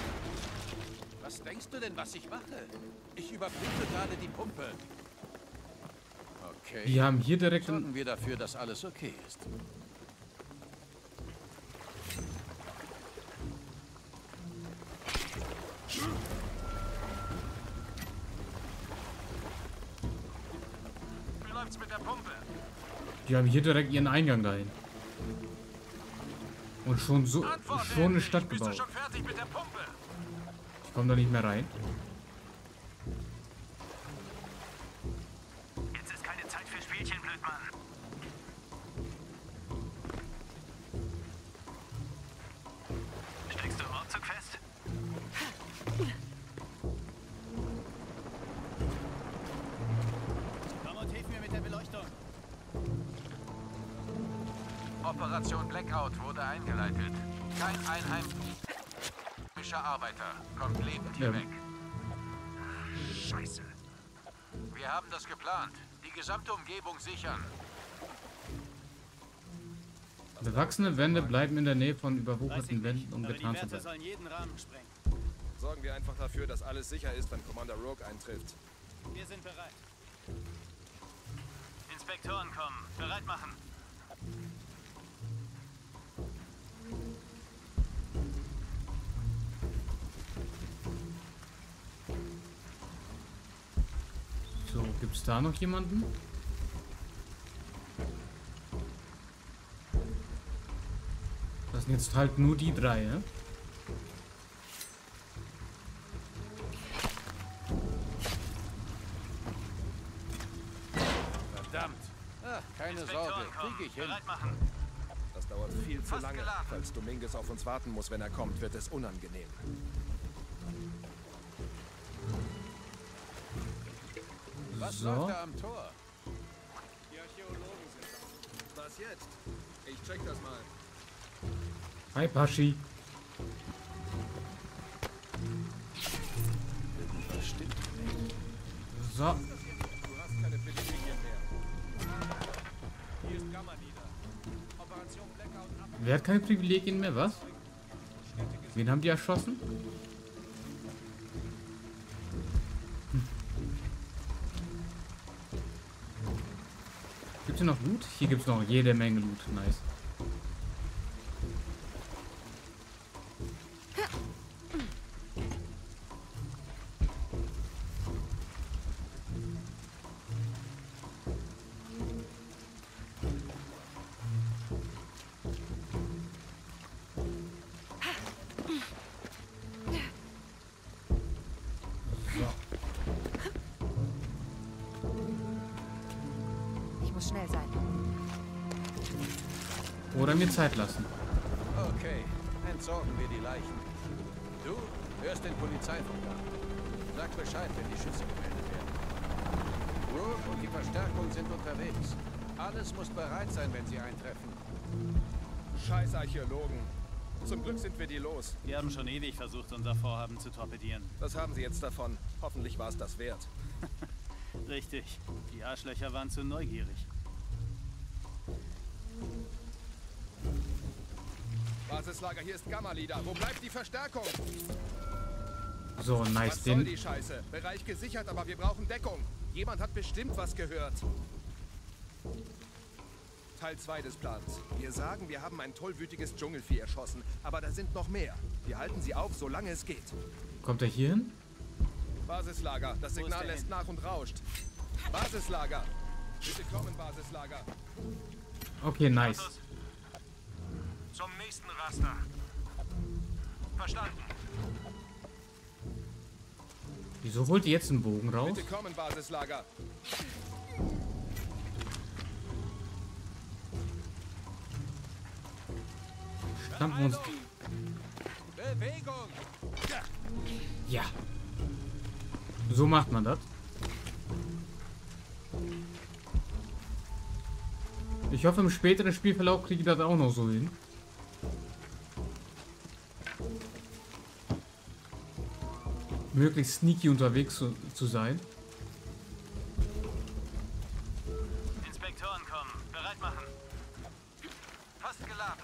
Was denkst du denn, was ich mache? Ich überflute gerade die Pumpe. Okay. Wir haben hier direkt... sorgen wir dafür, dass alles okay ist. Wie läuft's mit der Pumpe? Die haben hier direkt ihren Eingang dahin. Und schon so eine Stadt gebaut. Komm doch nicht mehr rein. Jetzt ist keine Zeit für Spielchen, Blödmann. Steckst du im Aufzug fest? Komm und hilf mir mit der Beleuchtung. Operation Blackout wurde eingeleitet. Kein einheimischer Arbeiter kommt lebend hier weg. Scheiße. Wir haben das geplant. Die gesamte Umgebung sichern. Bewachsene Wände bleiben in der Nähe von überwucherten Wänden, um getarnt zu werden. Sorgen wir einfach dafür, dass alles sicher ist, wenn Commander Rogue eintrifft. Wir sind bereit. Inspektoren kommen. Bereit machen. So, gibt es da noch jemanden? Das sind jetzt halt nur die drei, ja? Verdammt! Ah, keine Sorge, krieg ich hin. Das dauert viel zu lange. Falls Dominguez auf uns warten muss, wenn er kommt, wird es unangenehm. Was läuft da am Tor? Die Archäologen sind da. Was jetzt? Ich check das mal. Hi, Paschi. Das stimmt nicht. So. Du hast keine Privilegien mehr. Hier ist Gamma nieder. Operation Blackout ab. Wer hat keine Privilegien mehr, was? Wen haben die erschossen? Gibt's hier noch Loot? Hier gibt's noch jede Menge Loot. Nice. Oder mir Zeit lassen. Okay, entsorgen wir die Leichen. Du hörst den Polizeifunk an. Sag Bescheid, wenn die Schüsse gemeldet werden. Rogue und die Verstärkung sind unterwegs. Alles muss bereit sein, wenn sie eintreffen. Scheiß Archäologen. Zum Glück sind wir die los. Wir haben schon ewig versucht, unser Vorhaben zu torpedieren. Was haben sie jetzt davon? Hoffentlich war es das wert. Richtig. Die Arschlöcher waren zu neugierig. Basislager, hier ist Gamma Leader. Wo bleibt die Verstärkung? So, nice. Was soll die Scheiße? Bereich gesichert, aber wir brauchen Deckung. Jemand hat bestimmt was gehört. Teil 2 des Plans. Wir sagen, wir haben ein tollwütiges Dschungelvieh erschossen, aber da sind noch mehr. Wir halten sie auf, solange es geht. Kommt er hier hin? Basislager, das Signal lässt nach und rauscht. Basislager! Bitte kommen, Basislager! Okay, nice. Zum nächsten Raster. Verstanden. Wieso holt ihr jetzt einen Bogen raus? Bitte kommen, Basislager. Stampfen uns. Bewegung. Ja. So macht man das. Ich hoffe, im späteren Spielverlauf kriege ich das auch noch so hin. Möglichst sneaky unterwegs zu sein. Inspektoren kommen. Bereit machen. Fast geladen.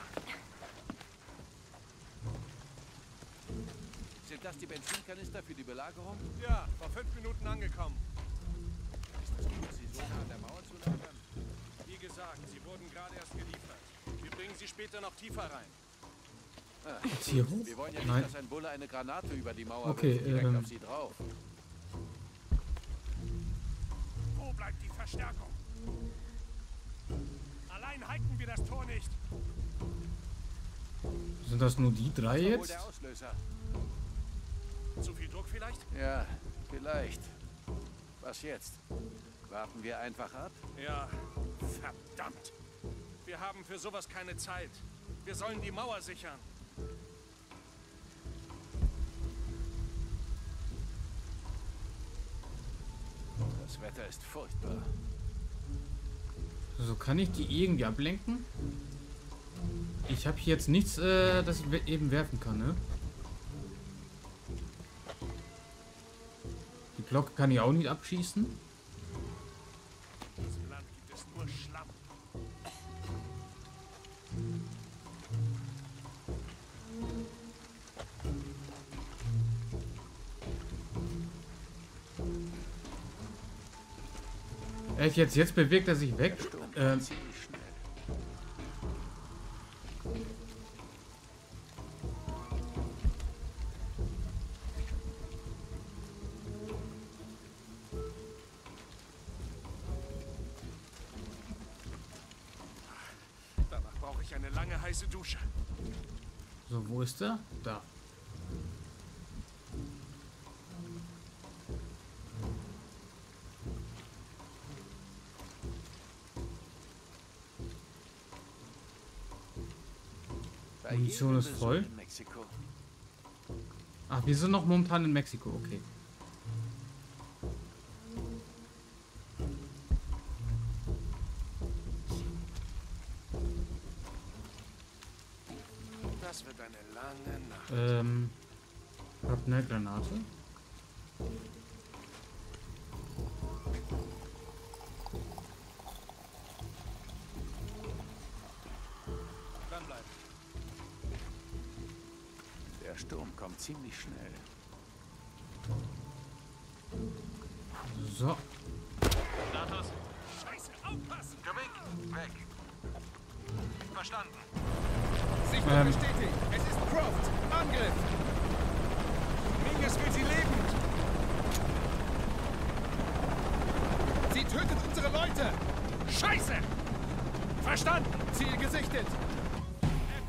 Sind das die Benzinkanister für die Belagerung? Ja, vor 5 Minuten angekommen. Ist das gut, sie so nah an der Mauer zu lagern? Wie gesagt, sie wurden gerade erst geliefert. Wir bringen sie später noch tiefer rein. Jetzt hier hoch? Wir wollen ja nicht, dass ein Bulle eine Granate über die Mauer wirft, direkt auf sie drauf. Wo bleibt die Verstärkung? Allein halten wir das Tor nicht. Sind das nur die drei jetzt? Zu viel Druck vielleicht? Ja, vielleicht. Was jetzt? Warten wir einfach ab? Ja, verdammt. Wir haben für sowas keine Zeit. Wir sollen die Mauer sichern. Das Wetter ist furchtbar. So, kann ich die irgendwie ablenken? Ich habe hier jetzt nichts, das ich eben werfen kann, ne? Die Glocke kann ich auch nicht abschießen. Dieses Land gibt es nur Schlamm. Echt jetzt? Jetzt bewegt er sich weg? Dusche. So, wo ist er? Da. Die Mission ist voll. Ach, wir sind noch momentan in Mexiko, okay. Habt eine Granate. Dann bleibt. Der Sturm kommt ziemlich schnell. So. Datos. Scheiße, aufpassen! Dominguez, weg. Verstanden. Sicher bestätigt. Es ist Croft. Angriff. Dominguez will sie lebend. Sie tötet unsere Leute. Scheiße. Verstanden. Ziel gesichtet.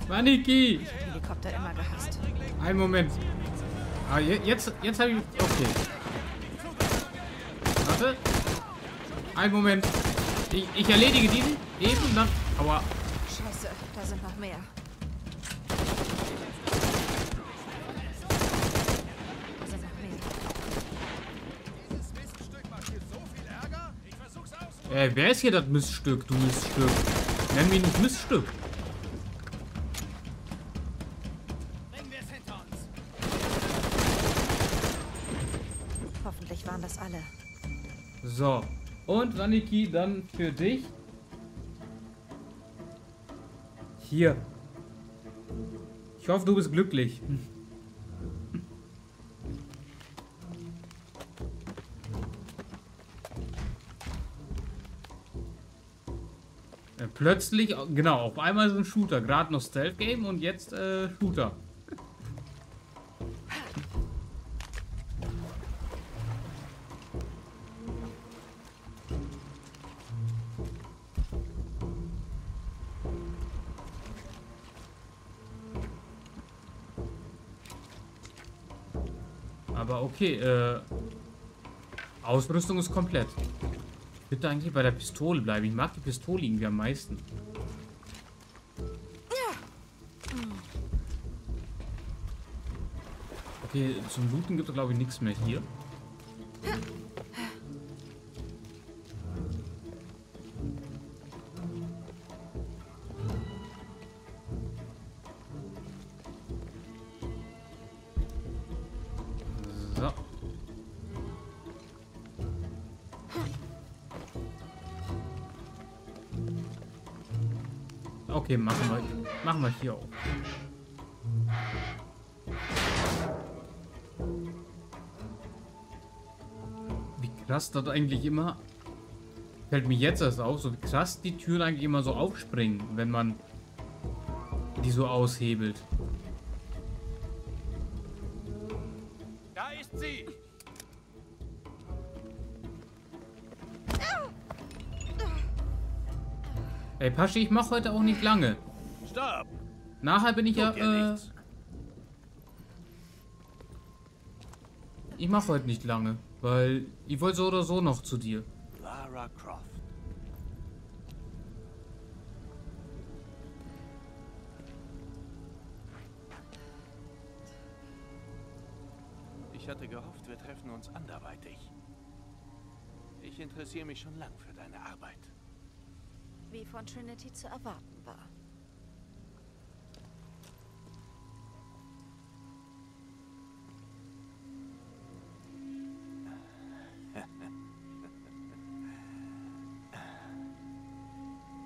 Maniki. Ich hab Helikopter immer gehasst. Ein Moment. Ah, jetzt habe ich... Okay. Warte. Ein Moment. Ich erledige diesen. Eben dann... Aua. Scheiße, da sind noch mehr. Wer ist hier das Miststück, du Miststück? Nenn mich nicht Miststück. Hoffentlich waren das alle. So. Und Raniki, dann für dich. Hier. Ich hoffe, du bist glücklich. Plötzlich, genau, auf einmal so ein Shooter. Gerade noch Stealth-Game und jetzt Shooter. Aber okay, Ausrüstung ist komplett. Bitte eigentlich bei der Pistole bleiben. Ich mag die Pistole irgendwie am meisten. Okay, zum Looten gibt es glaube ich nichts mehr hier. Okay, machen wir hier auch. Wie krass das eigentlich immer, fällt mir jetzt erst auf, so wie krass die Türen eigentlich immer so aufspringen, wenn man die so aushebelt. Da ist sie! Ey, Paschi, ich mache heute auch nicht lange. Stopp! Nachher bin ich ja... Ich mache heute nicht lange, weil ich wollte so oder so noch zu dir. Lara Croft. Ich hatte gehofft, wir treffen uns anderweitig. Ich interessiere mich schon lang für deine Arbeit. Wie von Trinity zu erwarten war.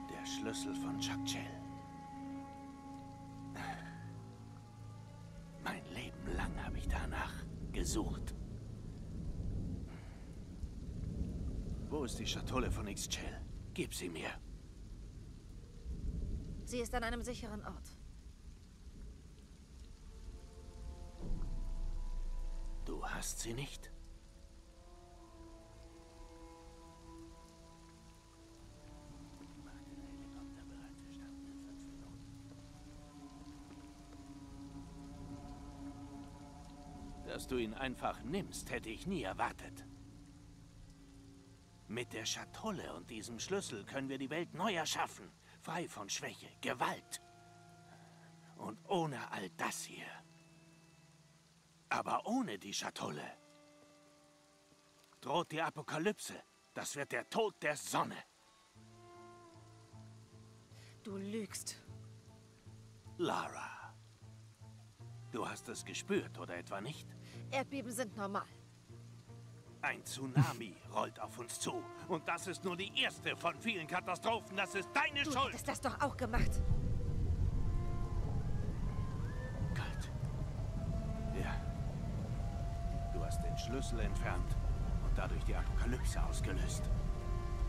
Der Schlüssel von Chak Chel. Mein Leben lang habe ich danach gesucht. Wo ist die Schatulle von Ixchel? Gib sie mir. Sie ist an einem sicheren Ort. Du hast sie nicht? Dass du ihn einfach nimmst, hätte ich nie erwartet. Mit der Schatulle und diesem Schlüssel können wir die Welt neu erschaffen. Frei von Schwäche, Gewalt. Und ohne all das hier. Aber ohne die Schatulle droht die Apokalypse. Das wird der Tod der Sonne. Du lügst. Lara, du hast es gespürt, oder etwa nicht? Erdbeben sind normal. Ein Tsunami rollt auf uns zu. Und das ist nur die erste von vielen Katastrophen. Das ist deine Schuld. Du hättest das doch auch gemacht. Gott. Ja. Du hast den Schlüssel entfernt und dadurch die Apokalypse ausgelöst.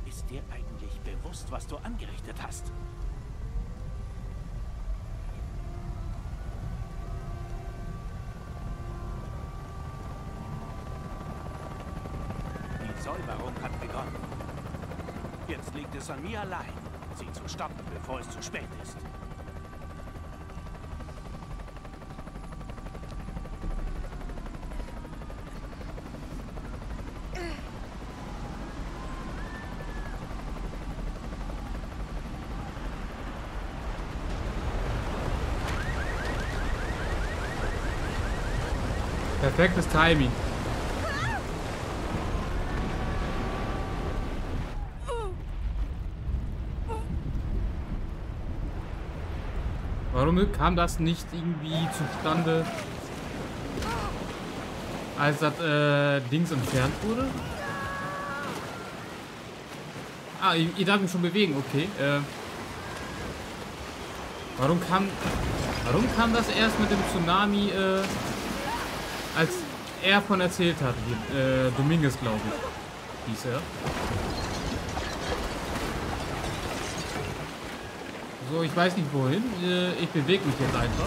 Ist dir eigentlich bewusst, was du angerichtet hast? Säuberung hat begonnen. Jetzt liegt es an mir allein, sie zu stoppen, bevor es zu spät ist. Perfektes Timing. Warum kam das nicht irgendwie zustande, als das Dings entfernt wurde? Ah, ihr darf mich schon bewegen, okay. Warum kam das erst mit dem Tsunami, als er von erzählt hat? Dominguez, glaube ich, hieß er. So, ich weiß nicht wohin. Ich bewege mich jetzt einfach.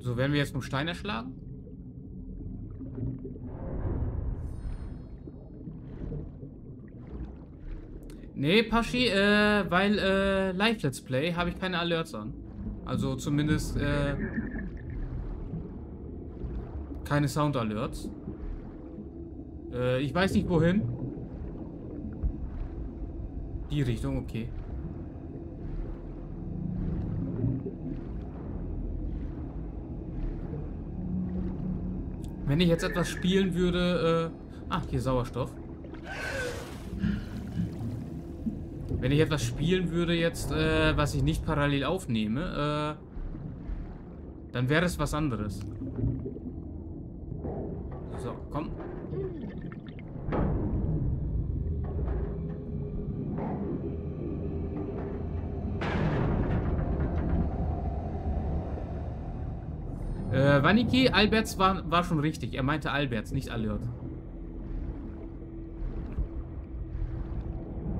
So, werden wir jetzt vom Stein erschlagen? Nee, Paschi, weil Live-Let's Play habe ich keine Alerts an. Also zumindest keine Sound-Alerts. Ich weiß nicht wohin. Die Richtung, okay. Wenn ich jetzt etwas spielen würde, hier Sauerstoff. Wenn ich etwas spielen würde jetzt, was ich nicht parallel aufnehme, dann wäre es was anderes. So, komm. Vaniki, Alberts war schon richtig. Er meinte Alberts, nicht Alert.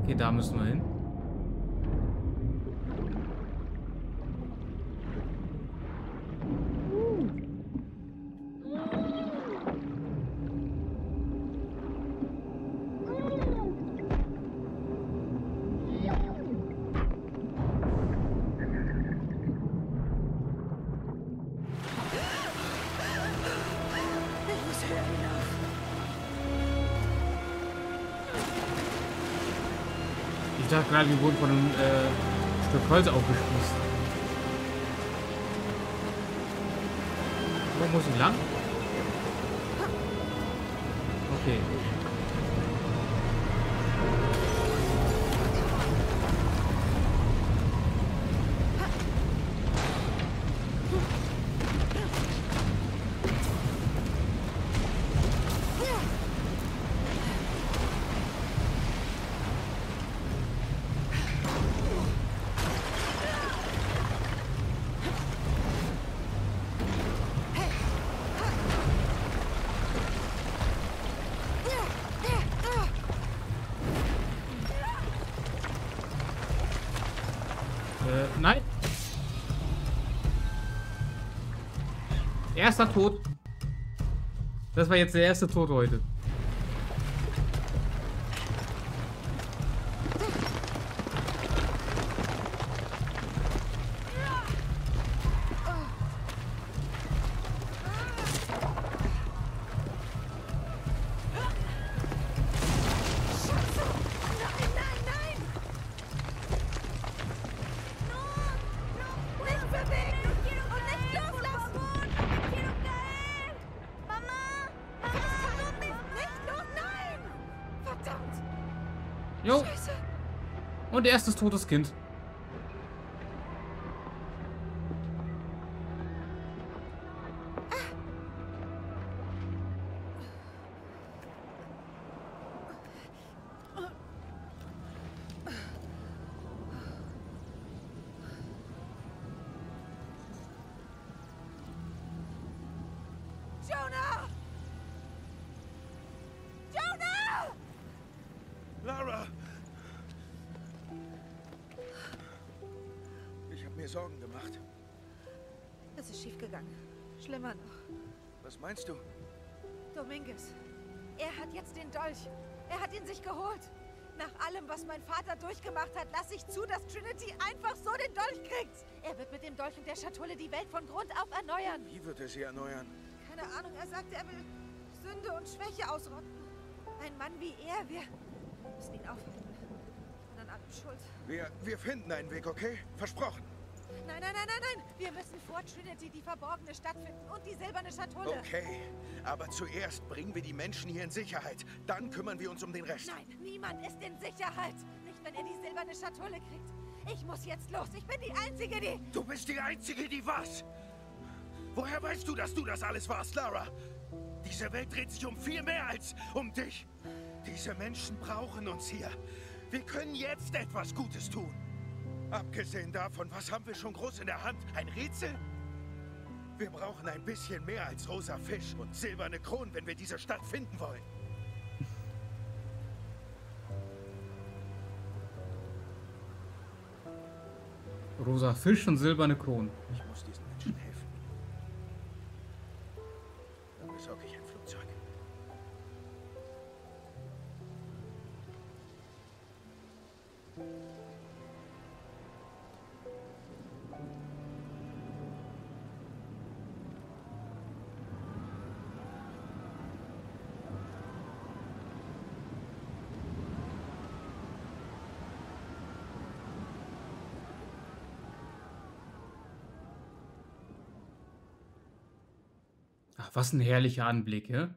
Okay, da müssen wir hin. Gerade, wir wurden von einem Stück Holz aufgespießt. Wo muss ich lang? Okay. Nein. Erster Tod. Das war jetzt der erste Tod heute. Und erstes totes Kind. Jonah! Jonah! Lara! Sorgen gemacht. Es ist schief gegangen. Schlimmer noch. Was meinst du? Dominguez. Er hat jetzt den Dolch. Er hat ihn sich geholt. Nach allem, was mein Vater durchgemacht hat, lasse ich zu, dass Trinity einfach so den Dolch kriegt. Er wird mit dem Dolch und der Schatulle die Welt von Grund auf erneuern. Wie wird er sie erneuern? Keine Ahnung. Er sagte, er will Sünde und Schwäche ausrotten. Ein Mann wie er, wir müssen ihn aufhalten. Und an allem schuld. Wir finden einen Weg, okay? Versprochen. Nein, nein, nein, nein, nein! Wir müssen vor Trinity die verborgene Stadt finden und die silberne Schatulle. Okay, aber zuerst bringen wir die Menschen hier in Sicherheit. Dann kümmern wir uns um den Rest. Nein, niemand ist in Sicherheit. Nicht, wenn ihr die silberne Schatulle kriegt. Ich muss jetzt los. Ich bin die Einzige, die... Du bist die Einzige, die was? Woher weißt du, dass du das alles warst, Lara? Diese Welt dreht sich um viel mehr als um dich. Diese Menschen brauchen uns hier. Wir können jetzt etwas Gutes tun. Abgesehen davon, was haben wir schon groß in der Hand? Ein Rätsel? Wir brauchen ein bisschen mehr als rosa Fisch und silberne Kronen, wenn wir diese Stadt finden wollen. Rosa Fisch und silberne Kronen. Ich muss diesen Menschen helfen. Dann besorge ich ein Flugzeug. Was ein herrlicher Anblick, ja?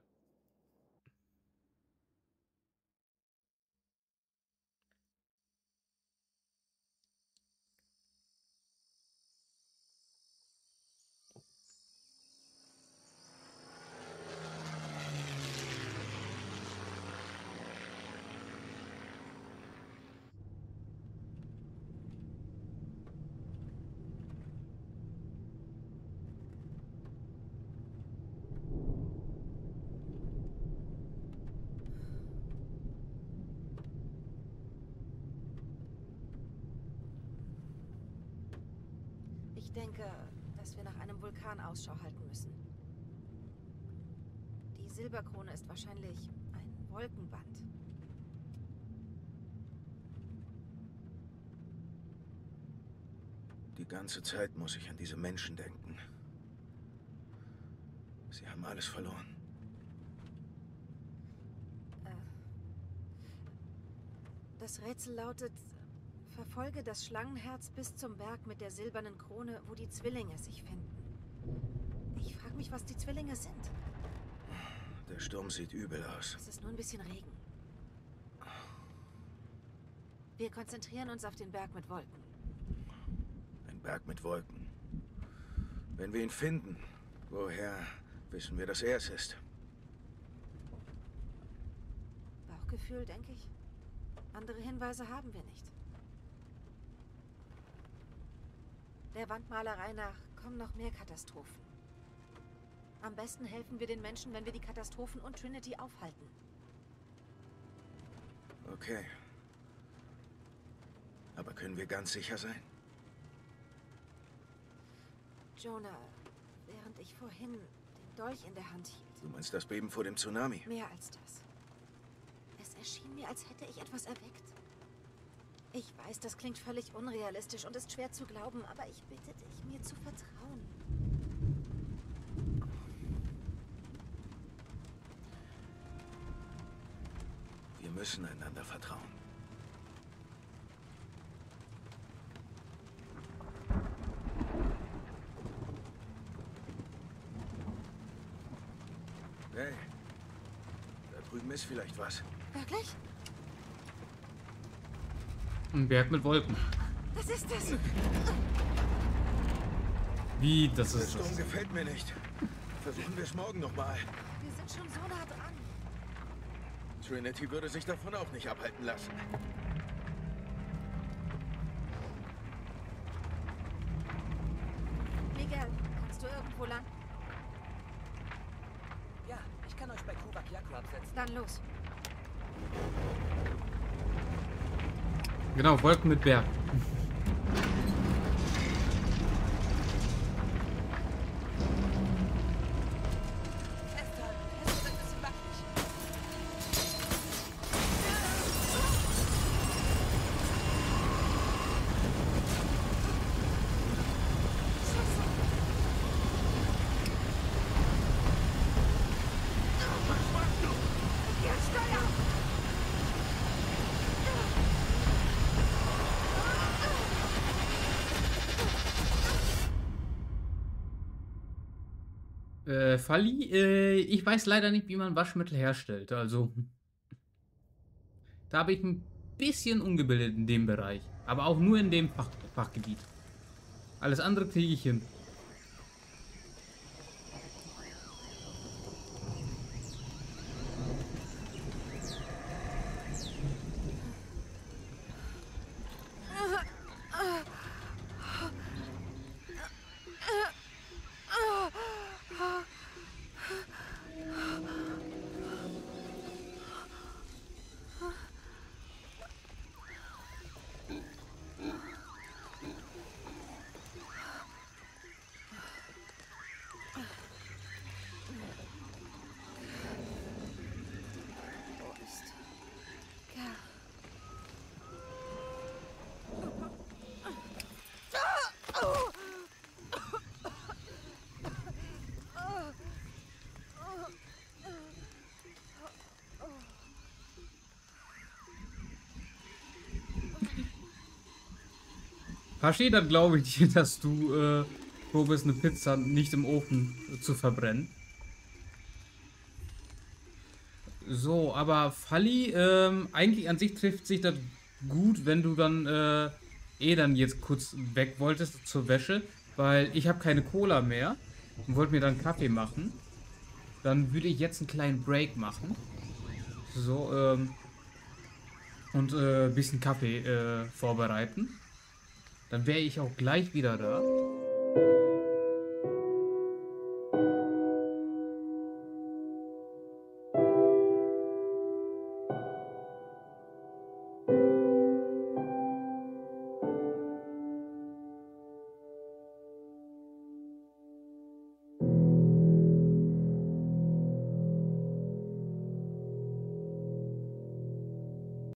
denke, dass wir nach einem Vulkan Ausschau halten müssen. Die Silberkrone ist wahrscheinlich ein Wolkenband. Die ganze Zeit muss ich an diese Menschen denken. Sie haben alles verloren. Das Rätsel lautet: Verfolge das Schlangenherz bis zum Berg mit der silbernen Krone, wo die Zwillinge sich finden. Ich frage mich, was die Zwillinge sind. Der Sturm sieht übel aus. Es ist nur ein bisschen Regen. Wir konzentrieren uns auf den Berg mit Wolken. Ein Berg mit Wolken. Wenn wir ihn finden, woher wissen wir, dass er es ist? Bauchgefühl, denke ich. Andere Hinweise haben wir nicht. Der Wandmalerei nach kommen noch mehr Katastrophen. Am besten helfen wir den Menschen, wenn wir die Katastrophen und Trinity aufhalten. Okay. Aber können wir ganz sicher sein? Jonah, während ich vorhin den Dolch in der Hand hielt... Du meinst das Beben vor dem Tsunami? Mehr als das. Es erschien mir, als hätte ich etwas erweckt. Ich weiß, das klingt völlig unrealistisch und ist schwer zu glauben, aber ich bitte dich, mir zu vertrauen. Wir müssen einander vertrauen. Hey, da drüben ist vielleicht was. Wirklich? Ein Berg mit Wolken. Was ist das? Wie, das ist das? Der Sturm gefällt mir nicht. Versuchen wir es morgen nochmal. Wir sind schon so nah dran. Trinity würde sich davon auch nicht abhalten lassen. Miguel, kannst du irgendwo lang? Ja, ich kann euch bei Kukulkan absetzen. Dann los. Genau, Wolken mit Berg. Falli, ich weiß leider nicht, wie man Waschmittel herstellt, also da bin ich ein bisschen ungebildet in dem Bereich, aber auch nur in dem Fachgebiet. Alles andere kriege ich hin. Verstehe dann, glaube ich, dass du probierst, eine Pizza nicht im Ofen zu verbrennen. So, aber Falli, eigentlich an sich trifft sich das gut, wenn du dann dann jetzt kurz weg wolltest zur Wäsche, weil ich habe keine Cola mehr und wollte mir dann Kaffee machen. Dann würde ich jetzt einen kleinen Break machen. So, und ein bisschen Kaffee vorbereiten. Dann wäre ich auch gleich wieder da.